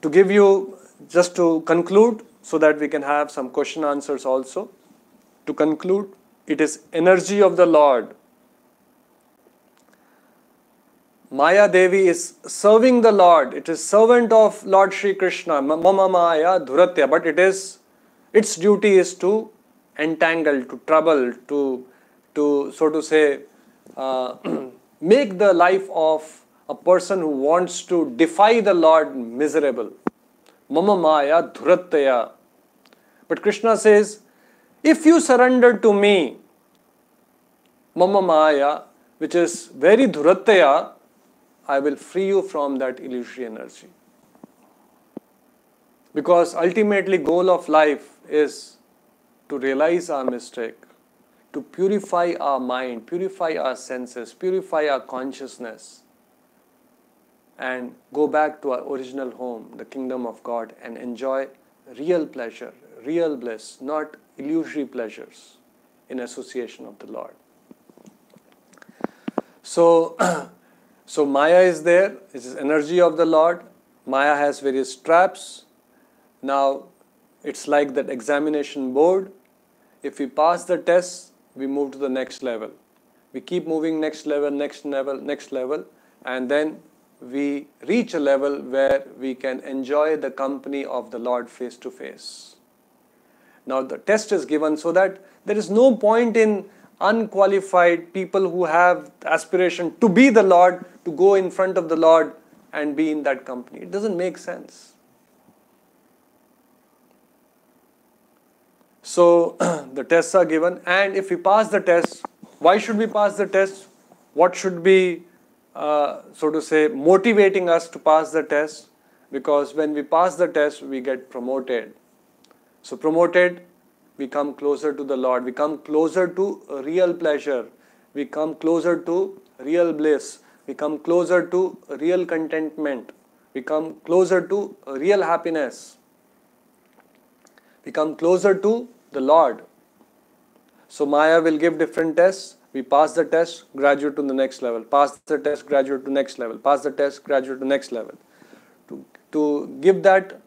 to give you... Just to conclude, so that we can have some question answers also. To conclude, it is energy of the Lord. Maya Devi is serving the Lord. It is servant of Lord Shri Krishna. Mama Maya Dhuratya. But it is Its duty is to entangle, to trouble, to so to say, make the life of a person who wants to defy the Lord miserable. Mama maya dhurattaya. But Krishna says, if you surrender to me, mama maya, which is very dhurattaya, I will free you from that illusory energy. Because ultimately goal of life is to realize our mistake, to purify our mind, purify our senses, purify our consciousness, and go back to our original home, the kingdom of God, and enjoy real pleasure, real bliss, not illusory pleasures in association of the Lord. So Maya is there, it is energy of the Lord. Maya has various traps. Now it's like that examination board. If we pass the test, we move to the next level. We keep moving next level, and then we reach a level where we can enjoy the company of the Lord face to face. Now the test is given so that there is no point in unqualified people who have aspiration to be the Lord, to go in front of the Lord and be in that company. It doesn't make sense. So the tests are given, and if we pass the test, why should we pass the test? What should be so to say motivating us to pass the test? Because when we pass the test, we get promoted. So promoted, we come closer to the Lord, we come closer to real pleasure, we come closer to real bliss, we come closer to real contentment, we come closer to real happiness, we come closer to the Lord. So Maya will give different tests. We pass the test, graduate to the next level, pass the test, graduate to next level, pass the test, graduate to next level. To give that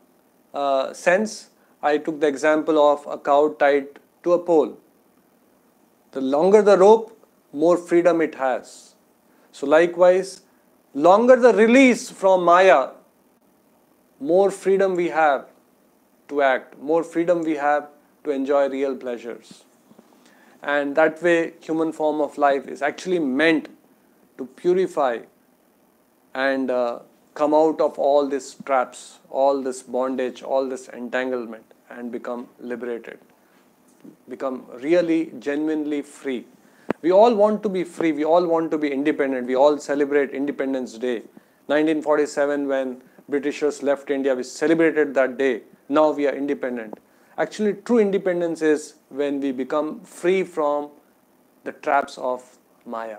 sense, I took the example of a cow tied to a pole. The longer the rope, more freedom it has. So likewise, longer the release from Maya, more freedom we have to act, more freedom we have to enjoy real pleasures. And that way, human form of life is actually meant to purify and come out of all these traps, all this bondage, all this entanglement, and become liberated, become really, genuinely free. We all want to be free, we all want to be independent, we all celebrate Independence Day. 1947, when Britishers left India, we celebrated that day. Now we are independent. Actually, true independence is when we become free from the traps of Maya.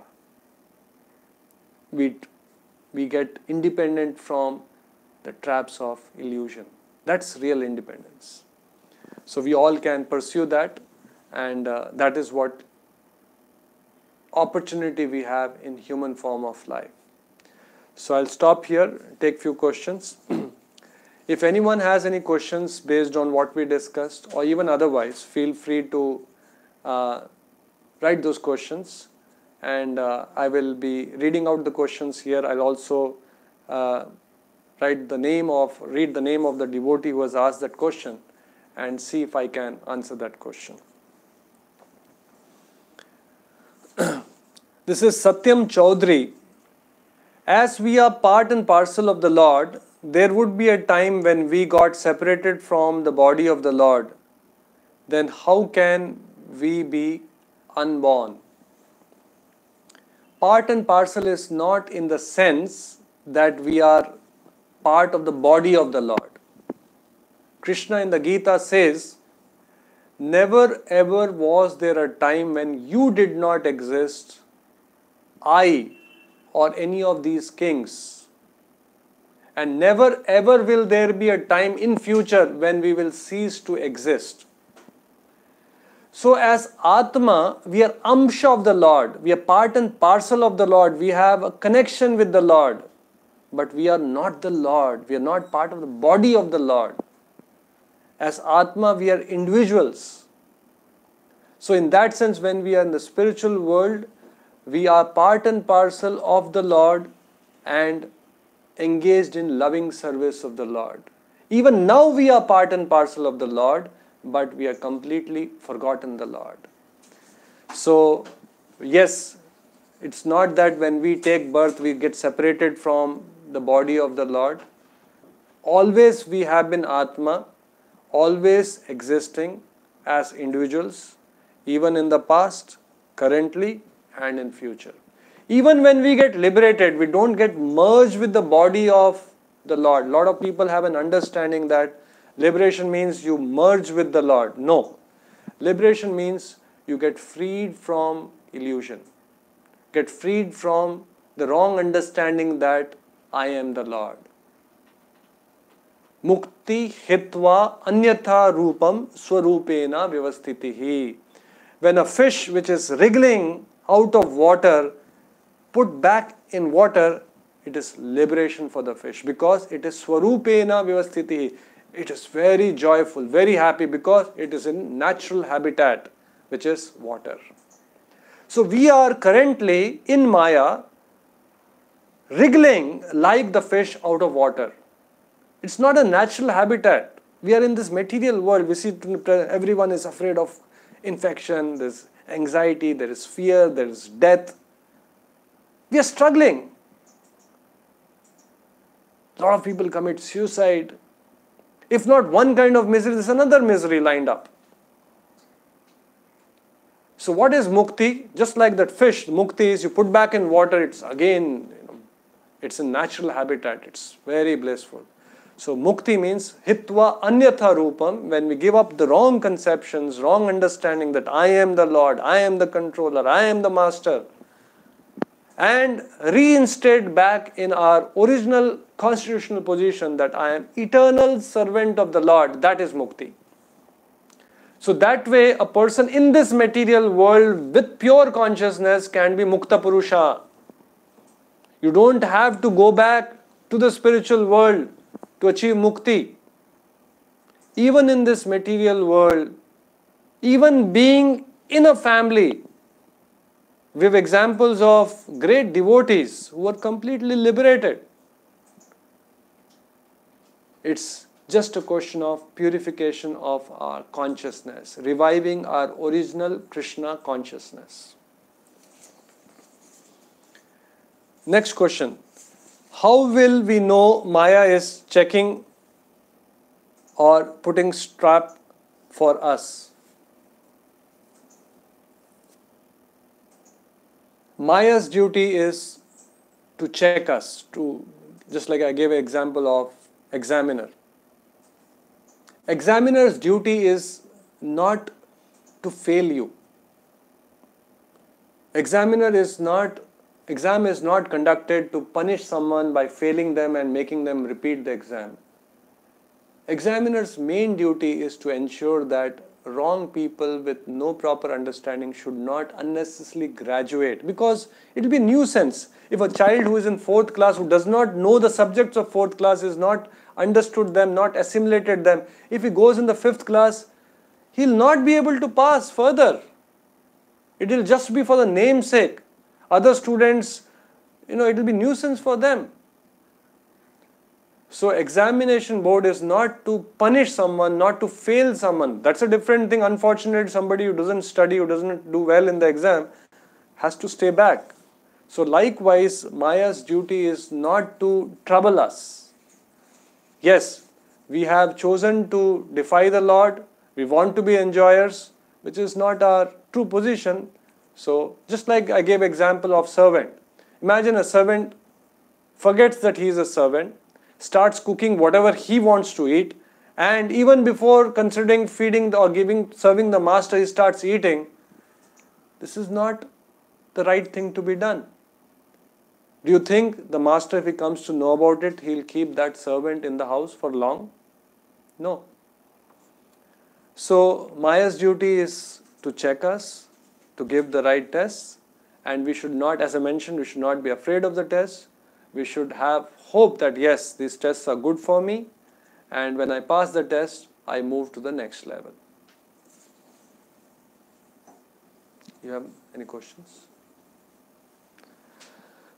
We get independent from the traps of illusion. That's real independence. So we all can pursue that, and that is what opportunity we have in human form of life. So I'll stop here, take few questions. If anyone has any questions based on what we discussed, or even otherwise, feel free to write those questions. And I will be reading out the questions here. I'll also read the name of the devotee who has asked that question and see if I can answer that question. This is Satyam Chaudhary. As we are part and parcel of the Lord, there would be a time when we got separated from the body of the Lord. Then how can we be unborn? Part and parcel is not in the sense that we are part of the body of the Lord. Krishna in the Gita says, never ever was there a time when you did not exist, I or any of these kings. And never ever will there be a time in future when we will cease to exist. So as Atma, we are Amsha of the Lord, we are part and parcel of the Lord, we have a connection with the Lord, but we are not the Lord, we are not part of the body of the Lord. As Atma, we are individuals. So in that sense, when we are in the spiritual world, we are part and parcel of the Lord and engaged in loving service of the Lord. Even now we are part and parcel of the Lord, but we have completely forgotten the Lord. So, yes, it's not that when we take birth we get separated from the body of the Lord. Always we have been Atma, always existing as individuals, even in the past, currently and in future. Even when we get liberated, we don't get merged with the body of the Lord. A lot of people have an understanding that liberation means you merge with the Lord. No. Liberation means you get freed from illusion. Get freed from the wrong understanding that I am the Lord. Mukti hitva anyatha rupam swarupena vivasthitihi. When a fish which is wriggling out of water put back in water, it is liberation for the fish because it is swarupena vivasthitihi. It is very joyful, very happy because it is in natural habitat, which is water. So we are currently in Maya wriggling like the fish out of water. It's not a natural habitat. We are in this material world. We see everyone is afraid of infection, there's anxiety, there is fear, there is death. We are struggling. A lot of people commit suicide. If not one kind of misery, there's another misery lined up. So what is mukti? Just like that fish, mukti is you put back in water, it's again, it's in natural habitat, it's very blissful. So mukti means hitva anyatha rupam. When we give up the wrong conceptions, wrong understanding that I am the Lord, I am the controller, I am the master, and reinstate back in our original constitutional position that I am eternal servant of the Lord, that is mukti. So that way a person in this material world with pure consciousness can be mukta purusha. You don't have to go back to the spiritual world to achieve mukti. Even in this material world, even being in a family, we have examples of great devotees who are completely liberated. It's just a question of purification of our consciousness, reviving our original Krishna consciousness. Next question. How will we know Maya is checking or putting strap for us? Maya's duty is to check us, to just like I gave an example of examiner. Examiner's duty is not to fail you. Exam is not conducted to punish someone by failing them and making them repeat the exam. Examiner's main duty is to ensure that wrong people with no proper understanding should not unnecessarily graduate, because it will be a nuisance. If a child who is in 4th class, who does not know the subjects of 4th class, is not understood them, not assimilated them, if he goes in the 5th class, he will not be able to pass further. It will just be for the namesake. Other students, it will be nuisance for them. So examination board is not to punish someone, not to fail someone. That's a different thing. Unfortunately, somebody who doesn't study, who doesn't do well in the exam, has to stay back. So likewise, Maya's duty is not to trouble us. Yes, we have chosen to defy the Lord. We want to be enjoyers, which is not our true position. So just like I gave example of servant. Imagine a servant forgets that he is a servant, starts cooking whatever he wants to eat, and even before considering feeding or serving the master, he starts eating. This is not the right thing to be done. Do you think the master, if he comes to know about it, he'll keep that servant in the house for long? No. So Maya's duty is to check us, to give the right tests, and we should not, as I mentioned, we should not be afraid of the tests. We should have hope that yes, these tests are good for me, and when I pass the test, I move to the next level. You have any questions?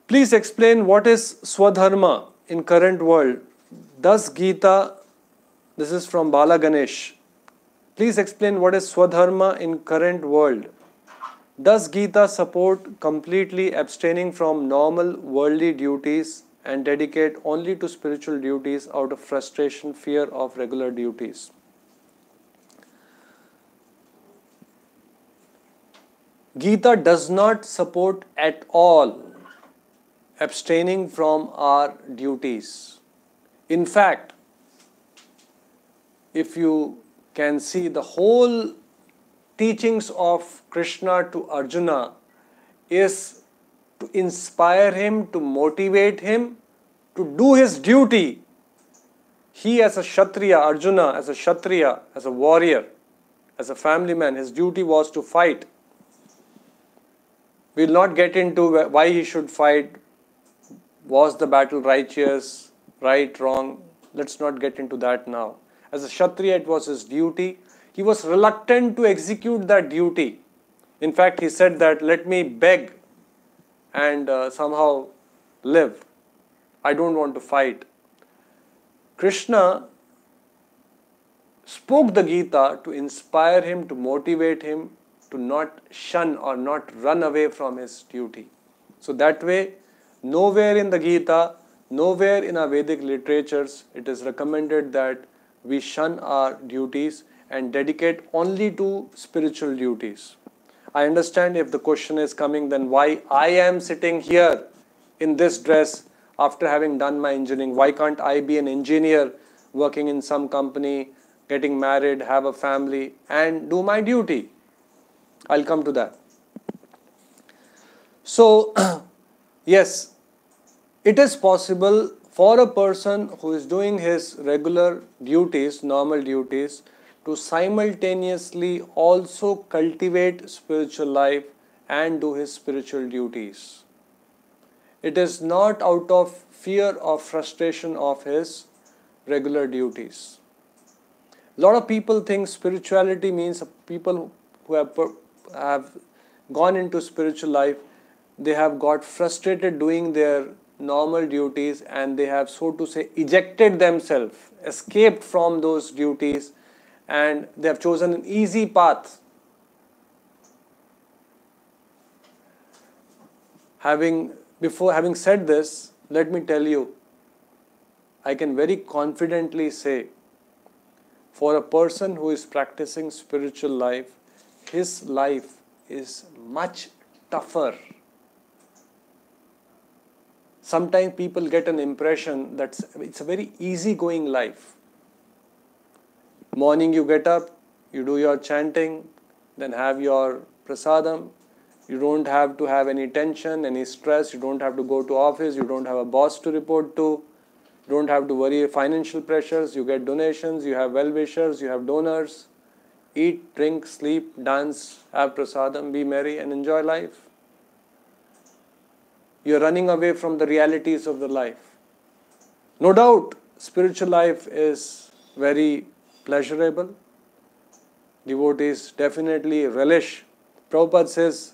Please explain what is Swadharma in current world. Does Gita, this is from Bala Ganesh, Please explain what is Swadharma in current world. Does Gita support completely abstaining from normal worldly duties and dedicate only to spiritual duties out of frustration, fear of regular duties? Gita does not support at all abstaining from our duties. In fact, if you can see the whole teachings of Krishna to Arjuna is to inspire him, to motivate him, to do his duty. He as a Kshatriya, Arjuna as a Kshatriya, as a warrior, as a family man, his duty was to fight. We will not get into why he should fight. Was the battle righteous, right, wrong? Let's not get into that now. As a Kshatriya, it was his duty. He was reluctant to execute that duty. In fact, he said that, let me beg and somehow live. I don't want to fight. Krishna spoke the Gita to inspire him, to motivate him, to not shun or not run away from his duty. So that way, nowhere in the Gita, nowhere in our Vedic literatures, it is recommended that we shun our duties and dedicate only to spiritual duties. I understand if the question is coming, then why I am sitting here in this dress after having done my engineering? Why can't I be an engineer working in some company, getting married, have a family and do my duty? I'll come to that. So, yes, it is possible for a person who is doing his regular duties, normal duties, to simultaneously also cultivate spiritual life and do his spiritual duties. It is not out of fear or frustration of his regular duties. A lot of people think spirituality means people who have gone into spiritual life, they have got frustrated doing their normal duties and they have, so to say, ejected themselves, escaped from those duties, and they have chosen an easy path. Before having said this, let me tell you, I can very confidently say, for a person who is practicing spiritual life, his life is much tougher. Sometimes people get an impression that it's a very easygoing life. Morning you get up, you do your chanting, then have your prasadam. You don't have to have any tension, any stress. You don't have to go to office. You don't have a boss to report to. You don't have to worry financial pressures. You get donations. You have well-wishers. You have donors. Eat, drink, sleep, dance, have prasadam, be merry and enjoy life. You are running away from the realities of the life. No doubt, spiritual life is very pleasurable. Devotees definitely relish. Prabhupada says,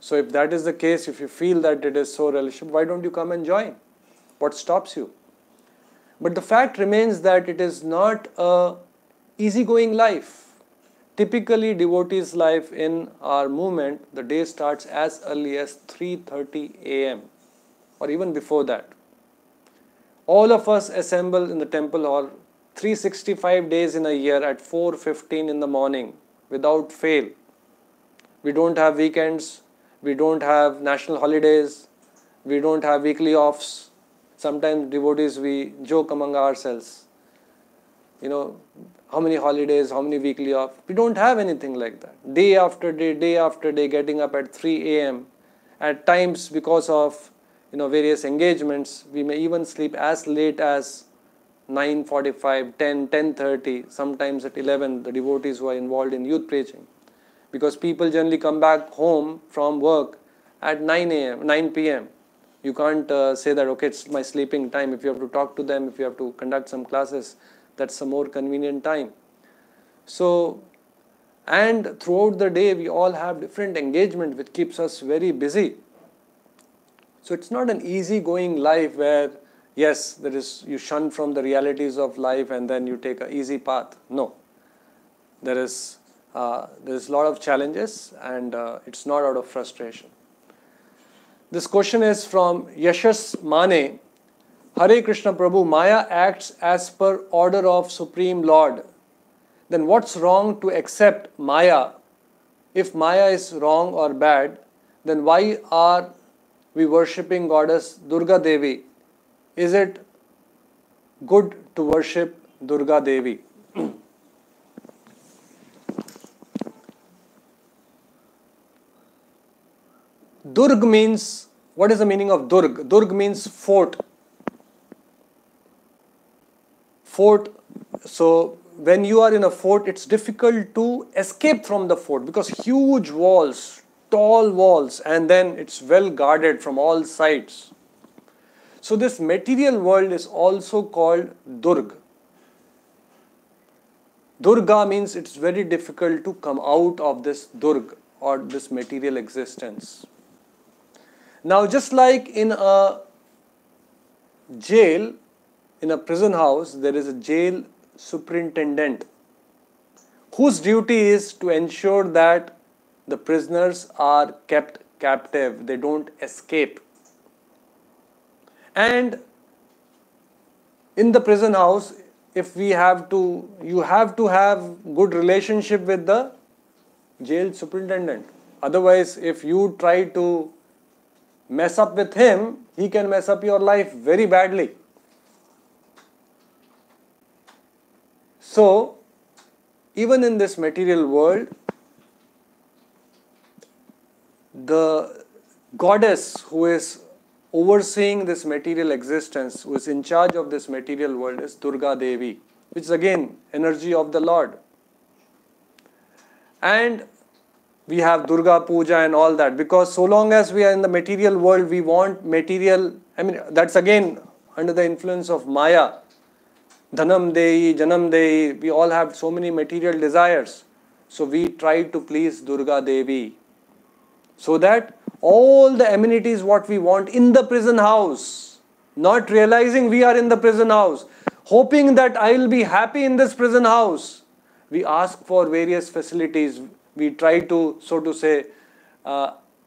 so if that is the case, if you feel that it is so relishable, why don't you come and join? What stops you? But the fact remains that it is not an easygoing life. Typically, devotees' life in our movement, the day starts as early as 3:30 a.m. or even before that. All of us assemble in the temple hall 365 days in a year at 4:15 in the morning without fail. We don't have weekends, we don't have national holidays, we don't have weekly offs. Sometimes devotees, we joke among ourselves, you know, how many holidays, how many weekly off. We don't have anything like that. Day after day, getting up at 3 a.m. At times, because of, you know, various engagements, we may even sleep as late as 9:45, 10, 10:30, sometimes at 11, the devotees who are involved in youth preaching. Because people generally come back home from work at 9 p.m. You can't say that, okay, it's my sleeping time. If you have to talk to them, if you have to conduct some classes, that's a more convenient time. So, and throughout the day, we all have different engagement which keeps us very busy. So it's not an easy-going life where, yes, there is, you shun from the realities of life and then you take an easy path. No. There is a lot of challenges, and it's not out of frustration. This question is from Yashas Mane. Hare Krishna Prabhu, Maya acts as per order of Supreme Lord. Then what's wrong to accept Maya? If Maya is wrong or bad, then why are we worshipping goddess Durga Devi? Is it good to worship Durga Devi? Durg means, what is the meaning of Durg? Durg means fort. Fort, so when you are in a fort, it's difficult to escape from the fort because huge walls, tall walls, and then it's well guarded from all sides. So this material world is also called Durg. Durga means it's very difficult to come out of this Durg or this material existence. Now, just like in a jail, in a prison house, there is a jail superintendent whose duty is to ensure that the prisoners are kept captive, they don't escape. And in the prison house, if we have to, you have to have good relationship with the jail superintendent. Otherwise, if you try to mess up with him, he can mess up your life very badly. So, even in this material world, the goddess who is overseeing this material existence, who is in charge of this material world, is Durga Devi, which is again energy of the Lord. And we have Durga Puja and all that, because so long as we are in the material world, we want material, that's again under the influence of Maya. Dhanam Dehi, Janam Dehi, we all have so many material desires. So we try to please Durga Devi so that all the amenities what we want in the prison house, not realizing we are in the prison house, hoping that I will be happy in this prison house. We ask for various facilities. We try to, so to say,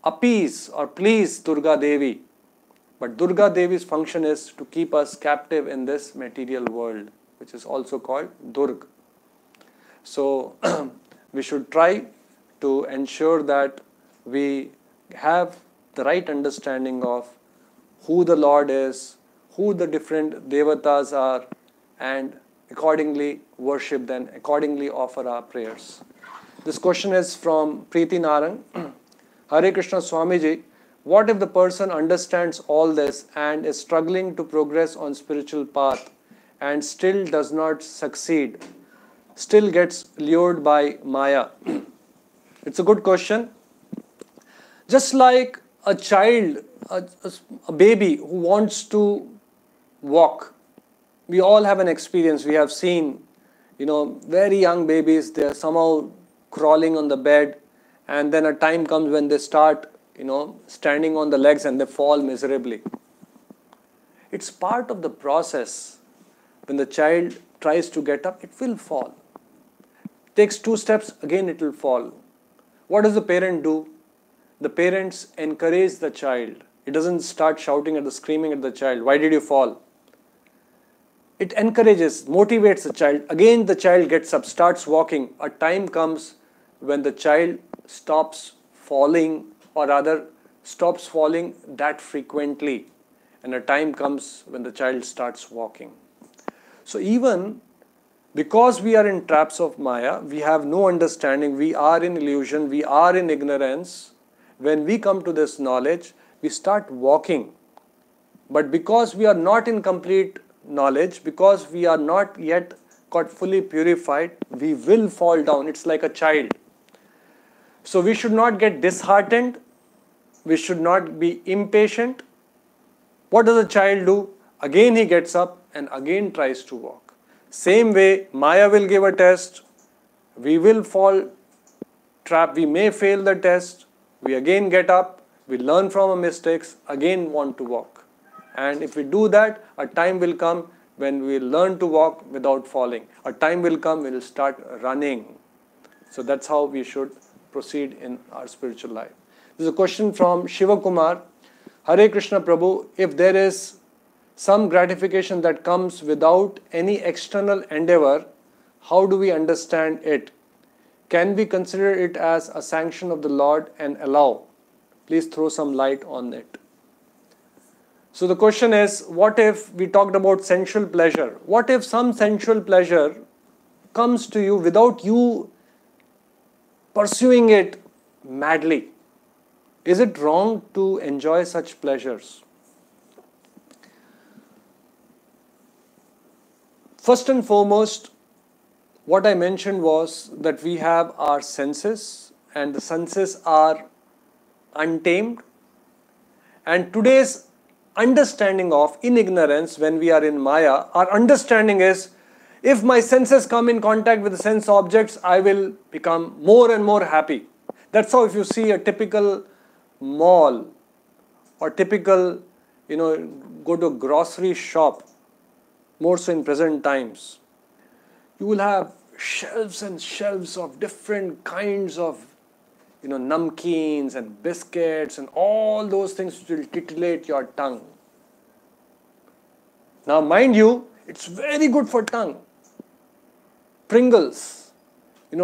appease or please Durga Devi. But Durga Devi's function is to keep us captive in this material world, which is also called Durg. So we should try to ensure that we have the right understanding of who the Lord is, who the different devatas are, and accordingly worship them, accordingly offer our prayers. This question is from Preeti Narang. Hare Krishna Swamiji, what if the person understands all this and is struggling to progress on spiritual path and still does not succeed, still gets lured by Maya? It's a good question. Just like a child, a baby who wants to walk, we all have an experience. We have seen, very young babies, they are somehow crawling on the bed, and then a time comes when they start standing on the legs and they fall miserably. It's part of the process. When the child tries to get up, it will fall. Takes two steps, again it will fall. What does the parent do? The parents encourage the child. It doesn't start shouting at the screaming at the child, why did you fall? It encourages, motivates the child. Again the child gets up, starts walking. A time comes when the child stops falling, or rather stops falling that frequently, and a time comes when the child starts walking. So even because we are in traps of Maya, we have no understanding, we are in illusion, we are in ignorance. When we come to this knowledge, we start walking. But because we are not in complete knowledge, because we are not yet got fully purified, we will fall down. It's like a child. So we should not get disheartened. We should not be impatient. What does a child do? Again he gets up and again tries to walk. Same way, Maya will give a test. We will fall trap. We may fail the test. We again get up. We learn from our mistakes. Again want to walk. And if we do that, a time will come when we learn to walk without falling. A time will come when we will start running. So that's how we should proceed in our spiritual life. There's a question from Shiva Kumar. Hare Krishna Prabhu, if there is some gratification that comes without any external endeavor, how do we understand it? Can we consider it as a sanction of the Lord and allow? Please throw some light on it. So the question is, what if we talked about sensual pleasure? What if some sensual pleasure comes to you without you pursuing it madly? Is it wrong to enjoy such pleasures? First and foremost, what I mentioned was that we have our senses, and the senses are untamed. And today's understanding of, in ignorance, when we are in Maya, our understanding is, if my senses come in contact with the sense objects, I will become more and more happy. That's how if you see a typical mall or typical, go to a grocery shop, more so in present times, you will have shelves and shelves of different kinds of, namkeens and biscuits and all those things which will titillate your tongue. Now, mind you, it's very good for tongue. Pringles,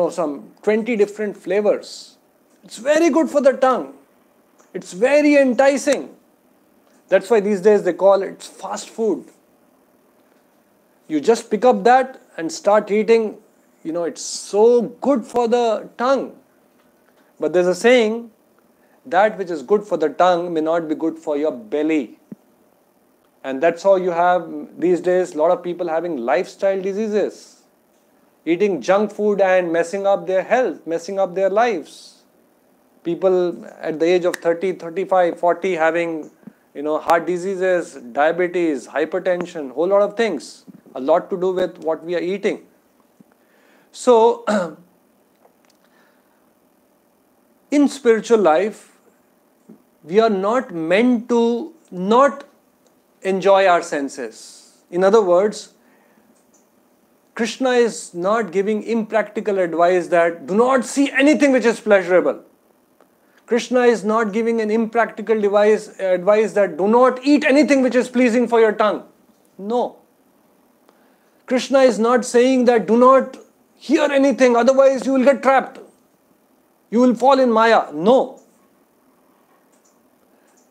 some 20 different flavors. It's very good for the tongue. It's very enticing. That's why these days they call it fast food. You just pick up that and start eating, it's so good for the tongue. But there's a saying, that which is good for the tongue may not be good for your belly. And that's how you have these days a lot of people having lifestyle diseases, eating junk food and messing up their health, messing up their lives. People at the age of 30, 35, 40 having, heart diseases, diabetes, hypertension, whole lot of things. A lot to do with what we are eating. So, in spiritual life, we are not meant to not enjoy our senses. In other words, Krishna is not giving impractical advice that do not see anything which is pleasurable. Krishna is not giving an impractical advice that do not eat anything which is pleasing for your tongue. No. Krishna is not saying that do not hear anything, otherwise you will get trapped. You will fall in Maya. No.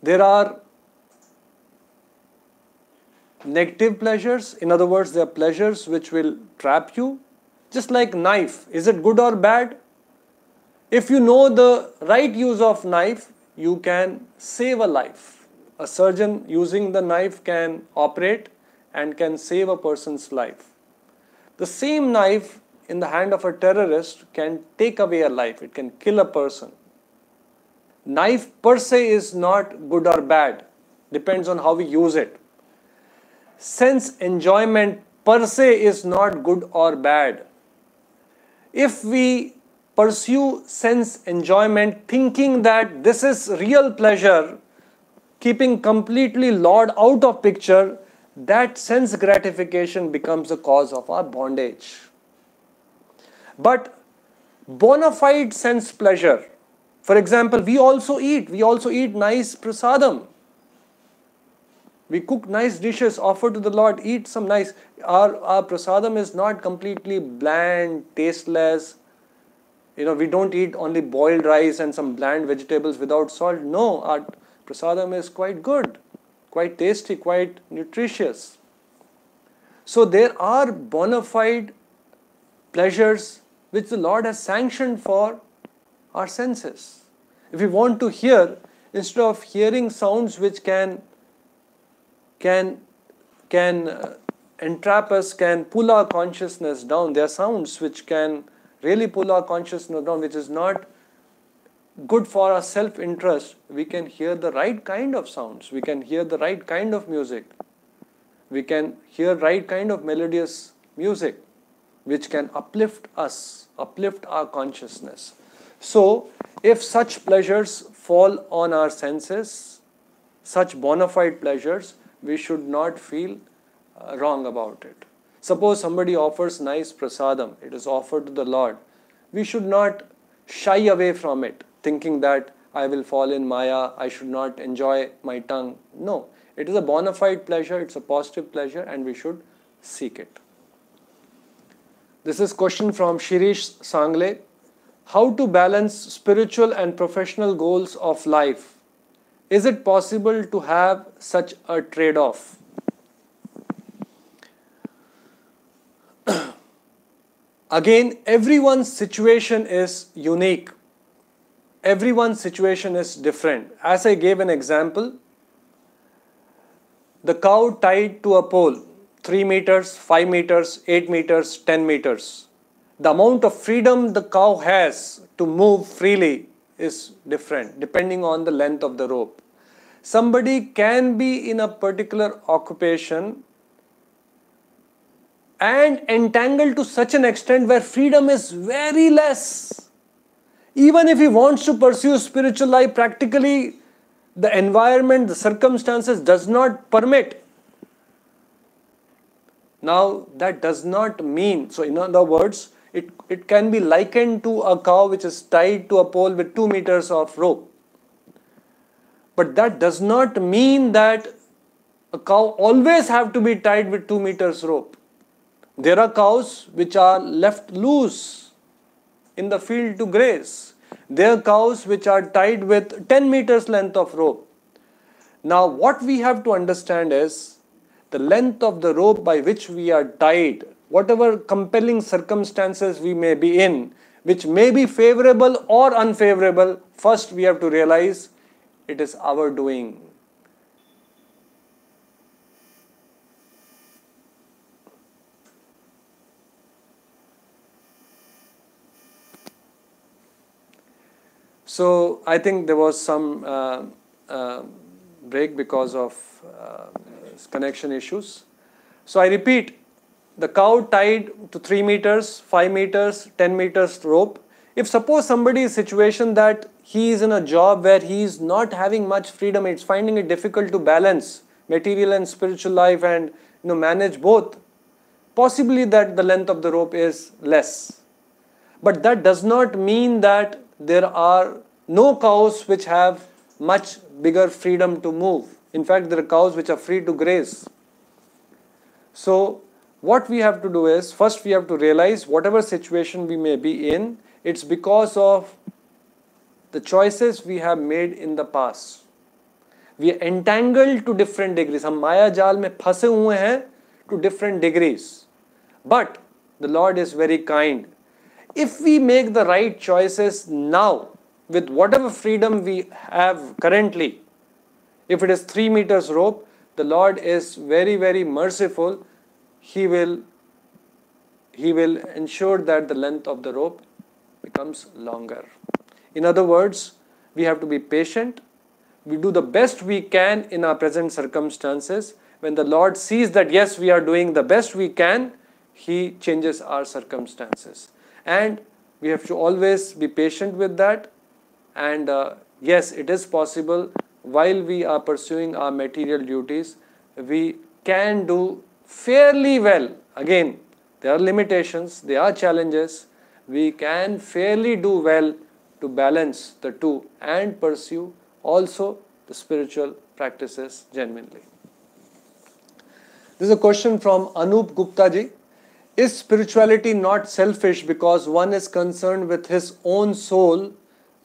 There are negative pleasures. In other words, there are pleasures which will trap you. Just like knife. Is it good or bad? If you know the right use of knife, you can save a life. A surgeon using the knife can operate and can save a person's life. The same knife in the hand of a terrorist can take away a life. It can kill a person. Knife per se is not good or bad. Depends on how we use it. Sense enjoyment per se is not good or bad. If we pursue sense enjoyment thinking that this is real pleasure, keeping completely Lord out of picture, that sense gratification becomes a cause of our bondage. But bona fide sense pleasure, for example, we also eat nice prasadam. We cook nice dishes, offer to the Lord, eat some nice. Our prasadam is not completely bland, tasteless. We don't eat only boiled rice and some bland vegetables without salt. No, our prasadam is quite good, quite tasty, quite nutritious. So there are bona fide pleasures which the Lord has sanctioned for our senses. If we want to hear, instead of hearing sounds which can entrap us, can pull our consciousness down, there are sounds which can really pull our consciousness down, which is not good for our self-interest, we can hear the right kind of sounds, we can hear the right kind of music, we can hear right kind of melodious music, which can uplift us, uplift our consciousness. So, if such pleasures fall on our senses, such bona fide pleasures, we should not feel wrong about it. Suppose somebody offers nice prasadam, it is offered to the Lord. we should not shy away from it, thinking that I will fall in Maya, I should not enjoy my tongue. No, it is a bona fide pleasure, it's a positive pleasure, and we should seek it. This is a question from Shirish Sangle. How to balance spiritual and professional goals of life? Is it possible to have such a trade-off? Again, everyone's situation is unique. Everyone's situation is different. As I gave an example, the cow tied to a pole, 3 meters, 5 meters, 8 meters, 10 meters. The amount of freedom the cow has to move freely is different depending on the length of the rope. Somebody can be in a particular occupation and entangled to such an extent where freedom is very less. Even if he wants to pursue spiritual life, practically the environment, the circumstances does not permit. Now that does not mean, so in other words, it can be likened to a cow which is tied to a pole with 2 meters of rope. But that does not mean that a cow always have to be tied with 2 meters rope. There are cows which are left loose in the field to graze. There are cows which are tied with 10 meters length of rope. Now what we have to understand is the length of the rope by which we are tied, whatever compelling circumstances we may be in, which may be favorable or unfavorable, first we have to realize it is our doing. So I think there was some break because of connection issues. So I repeat, the cow tied to 3 meters, 5 meters, 10 meters rope. If suppose somebody is in a situation that he is in a job where he is not having much freedom, it's finding it difficult to balance material and spiritual life and manage both, possibly that the length of the rope is less. But that does not mean that there are no cows which have much bigger freedom to move. In fact, there are cows which are free to graze. So what we have to do is, first we have to realize whatever situation we may be in, it's because of the choices we have made in the past. We are entangled to different degrees. Hum maya jaal mein phase hue hain to different degrees. But the Lord is very kind. If we make the right choices now, with whatever freedom we have currently, if it is 3 meters rope, the Lord is very, very merciful. He will ensure that the length of the rope becomes longer. In other words, we have to be patient. We do the best we can in our present circumstances. When the Lord sees that, yes, we are doing the best we can, He changes our circumstances. And we have to always be patient with that. And yes, it is possible while we are pursuing our material duties, we can do fairly well. Again, there are limitations, there are challenges. We can fairly do well to balance the two and pursue also the spiritual practices genuinely. This is a question from Anup Guptaji. Is spirituality not selfish because one is concerned with his own soul,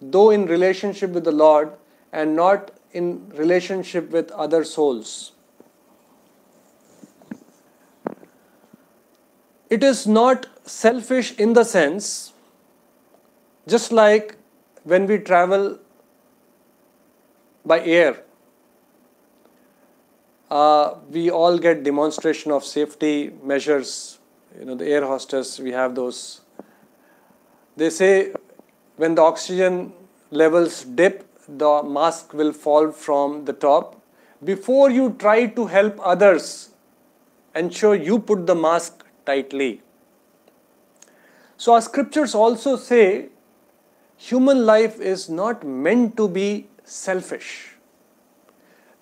though in relationship with the Lord, and not in relationship with other souls? It is not selfish in the sense, just like when we travel by air, we all get demonstration of safety measures. The air hostess, we have those. They say when the oxygen levels dip, the mask will fall from the top. Before you try to help others, ensure you put the mask tightly. So our scriptures also say human life is not meant to be selfish.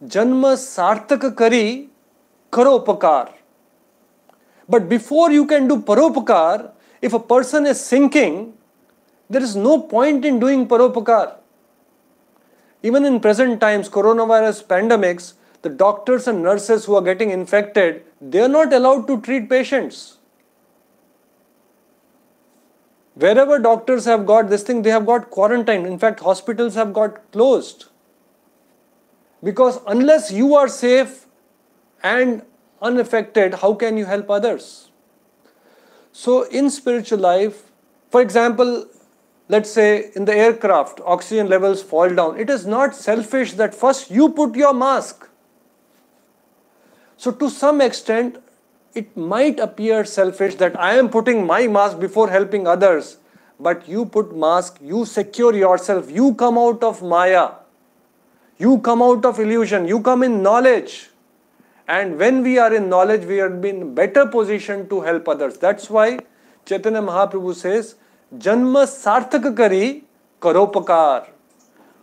Janma sarthak kari karopakar. But before you can do paropakar, if a person is sinking, There is no point in doing paropakar. Even in present times, coronavirus pandemics, the doctors and nurses who are getting infected, they are not allowed to treat patients. Wherever doctors have got this thing, they have got quarantined. In fact, hospitals have got closed. Because unless you are safe and unaffected, how can you help others? So in spiritual life, for example, let's say in the aircraft, oxygen levels fall down. It is not selfish that first you put your mask. So to some extent, it might appear selfish that I am putting my mask before helping others. But you put mask, you secure yourself, you come out of Maya. You come out of illusion, you come in knowledge. And when we are in knowledge, we are in better position to help others. That's why Chaitanya Mahaprabhu says, Janma Sarthaka Kari Karopakar.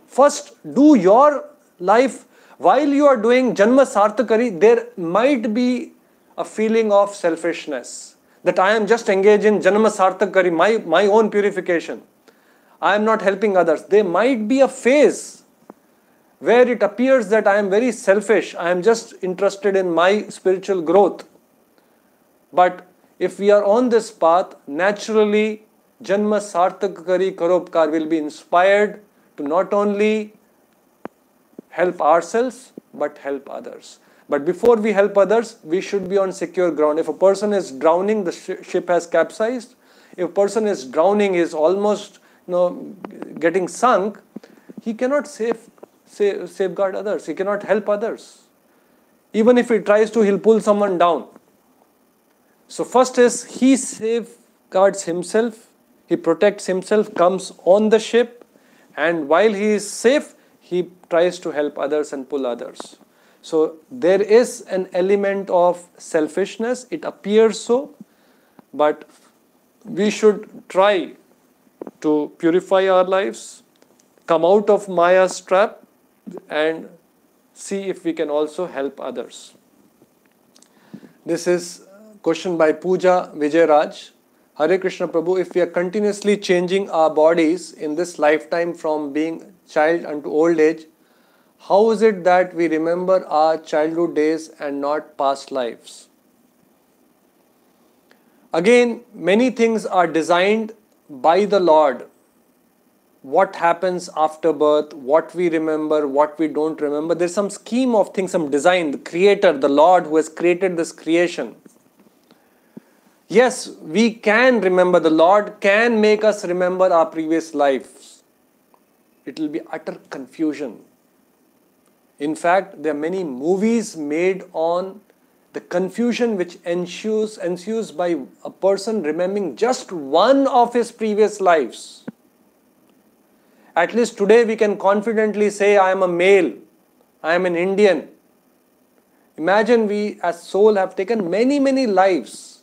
First, do your life. While you are doing Janma Sarthaka Kari, there might be a feeling of selfishness. That I am just engaged in Janma Sarthaka Kari, my own purification. I am not helping others. There might be a phase where it appears that I am very selfish. I am just interested in my spiritual growth. But if we are on this path, naturally, Janma Sarthak Kari Karopkar will be inspired to not only help ourselves, but help others. But before we help others, we should be on secure ground. If a person is drowning, the ship has capsized. If a person is drowning, is almost getting sunk, he cannot safeguard others. He cannot help others. Even if he tries to, he'll pull someone down. So first is, he safeguards himself, he protects himself, comes on the ship, and while he is safe, he tries to help others and pull others. So there is an element of selfishness, it appears so, but we should try to purify our lives, come out of Maya's trap, and see if we can also help others. This is question by Pooja Vijayaraj. Hare Krishna Prabhu, if we are continuously changing our bodies in this lifetime from being child unto old age, how is it that we remember our childhood days and not past lives? Again, many things are designed by the Lord. What happens after birth, what we remember, what we don't remember. There's some scheme of things, some design, the Creator, the Lord who has created this creation. Yes, we can remember, the Lord can make us remember our previous lives. It will be utter confusion. In fact, there are many movies made on the confusion which ensues by a person remembering just one of his previous lives. At least today we can confidently say, I am a male, I am an Indian. Imagine we as soul have taken many, many lives.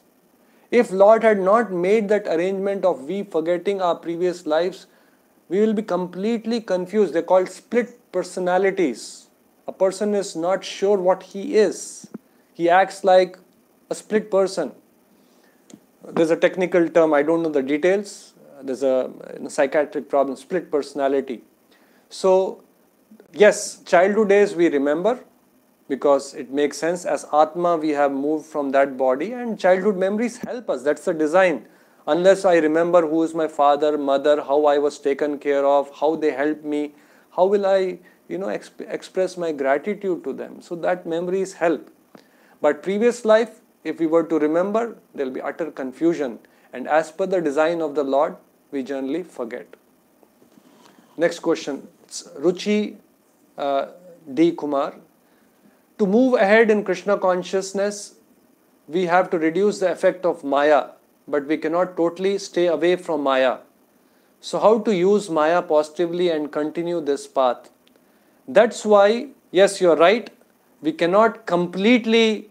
If Lord had not made that arrangement of we forgetting our previous lives, we will be completely confused. They're called split personalities. A person is not sure what he is. He acts like a split person. There's a technical term, I don't know the details. There's a psychiatric problem, split personality. So, yes, childhood days we remember, because it makes sense, as Atma we have moved from that body and childhood memories help us, that's the design. Unless I remember who is my father, mother, how I was taken care of, how they helped me, how will I express my gratitude to them. So that memories help. But previous life, if we were to remember, there will be utter confusion. And as per the design of the Lord, we generally forget. Next question, it's Ruchi D. Kumar. To move ahead in Krishna consciousness, we have to reduce the effect of Maya, but we cannot totally stay away from Maya. So how to use Maya positively and continue this path? That's why, yes, you're right, we cannot completely,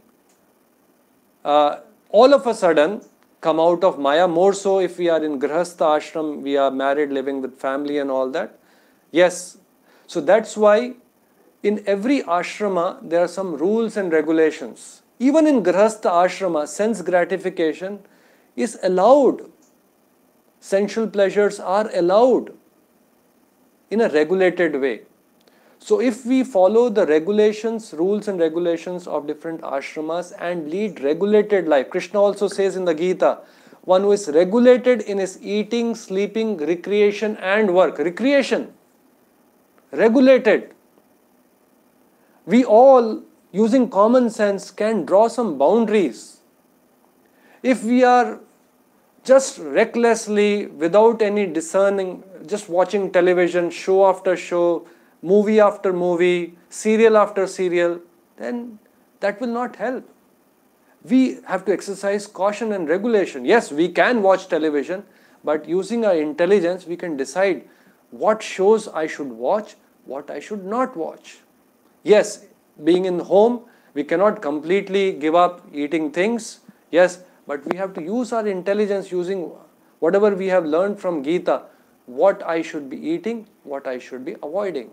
all of a sudden, come out of Maya, more so if we are in Grihastha ashram, we are married, living with family and all that. Yes, so that's why, in every ashrama, there are some rules and regulations. Even in Grihastha ashrama, sense gratification is allowed. sensual pleasures are allowed in a regulated way. So if we follow the regulations, rules and regulations of different ashramas and lead regulated life, Krishna also says in the Gita, one who is regulated in his eating, sleeping, recreation and work. Recreation, regulated. We all, using common sense, can draw some boundaries. If we are just recklessly, without any discerning, just watching television, show after show, movie after movie, serial after serial, then that will not help. We have to exercise caution and regulation. Yes, we can watch television, but using our intelligence, we can decide what shows I should watch, what I should not watch. Yes, being in home, we cannot completely give up eating things. Yes, but we have to use our intelligence using whatever we have learned from Gita, what I should be eating, what I should be avoiding,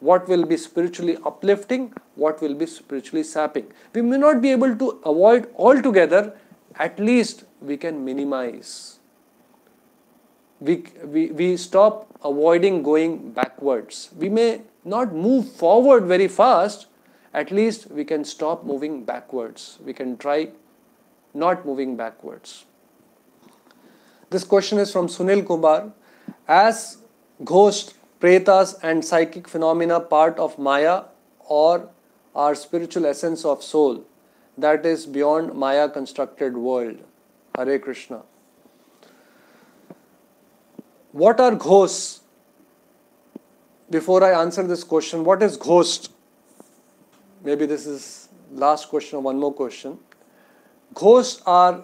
what will be spiritually uplifting, what will be spiritually sapping. We may not be able to avoid altogether, at least we can minimize. We stop avoiding going backwards. We may not move forward very fast, at least we can stop moving backwards. We can try not moving backwards. This question is from Sunil Kumar. As ghosts, pretas and psychic phenomena part of Maya or our spiritual essence of soul that is beyond Maya constructed world? Hare Krishna. What are ghosts? Before I answer this question, what is ghost? Maybe this is last question or one more question. Ghosts are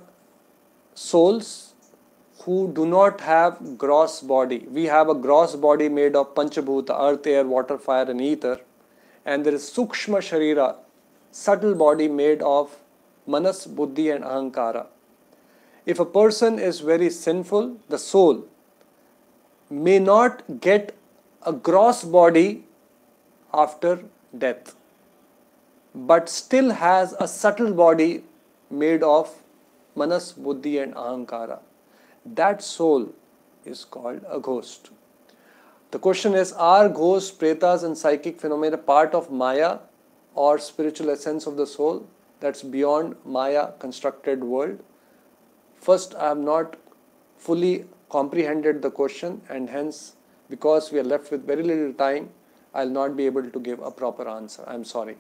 souls who do not have gross body. We have a gross body made of panchabhuta, earth, air, water, fire and ether. And there is sukshma sharira, subtle body made of manas, buddhi and ahankara. If a person is very sinful, the soul may not get a gross body after death, but still has a subtle body made of manas, buddhi and ahankara. That soul is called a ghost. The question is, are ghosts, pretas and psychic phenomena part of Maya or spiritual essence of the soul that's beyond Maya constructed world? First, I have not fully comprehended the question, and hence, because we are left with very little time, I will not be able to give a proper answer. I am sorry.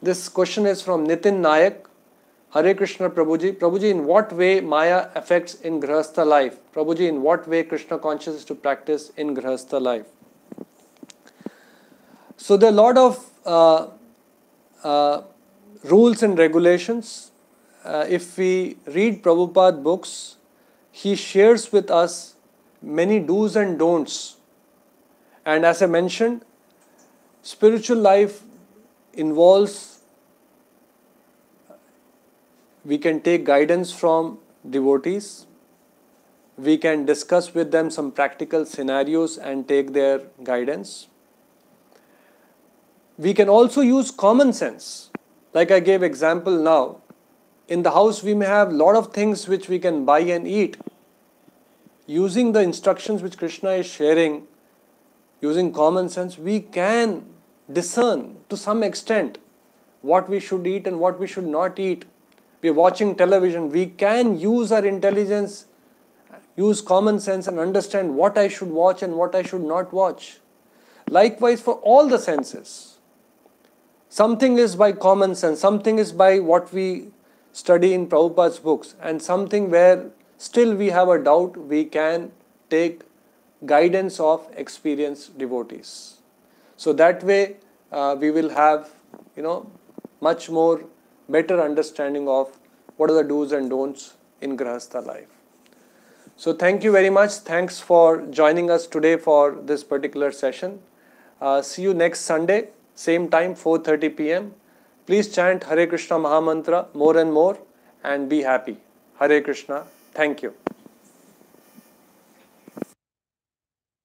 This question is from Nitin Nayak. Hare Krishna Prabhuji. Prabhuji, in what way Maya affects in Grihastha life? Prabhuji, in what way Krishna consciousness is to practice in Grihastha life? So there are a lot of rules and regulations. If we read Prabhupada's books, he shares with us many do's and don'ts. And as I mentioned, spiritual life involves, we can take guidance from devotees, we can discuss with them some practical scenarios and take their guidance. We can also use common sense. Like I gave example now, in the house we may have a lot of things which we can buy and eat. Using the instructions which Krishna is sharing, using common sense, we can discern to some extent what we should eat and what we should not eat. We are watching television, we can use our intelligence, use common sense and understand what I should watch and what I should not watch. Likewise for all the senses. Something is by common sense, something is by what we study in Prabhupada's books, and something where still we have a doubt, we can take guidance of experienced devotees. So that way we will have, much more better understanding of what are the do's and don'ts in Grihastha life. So thank you very much. Thanks for joining us today for this particular session. See you next Sunday, same time, 4:30 p.m. Please chant Hare Krishna Mahamantra more and more and be happy. Hare Krishna. Thank you.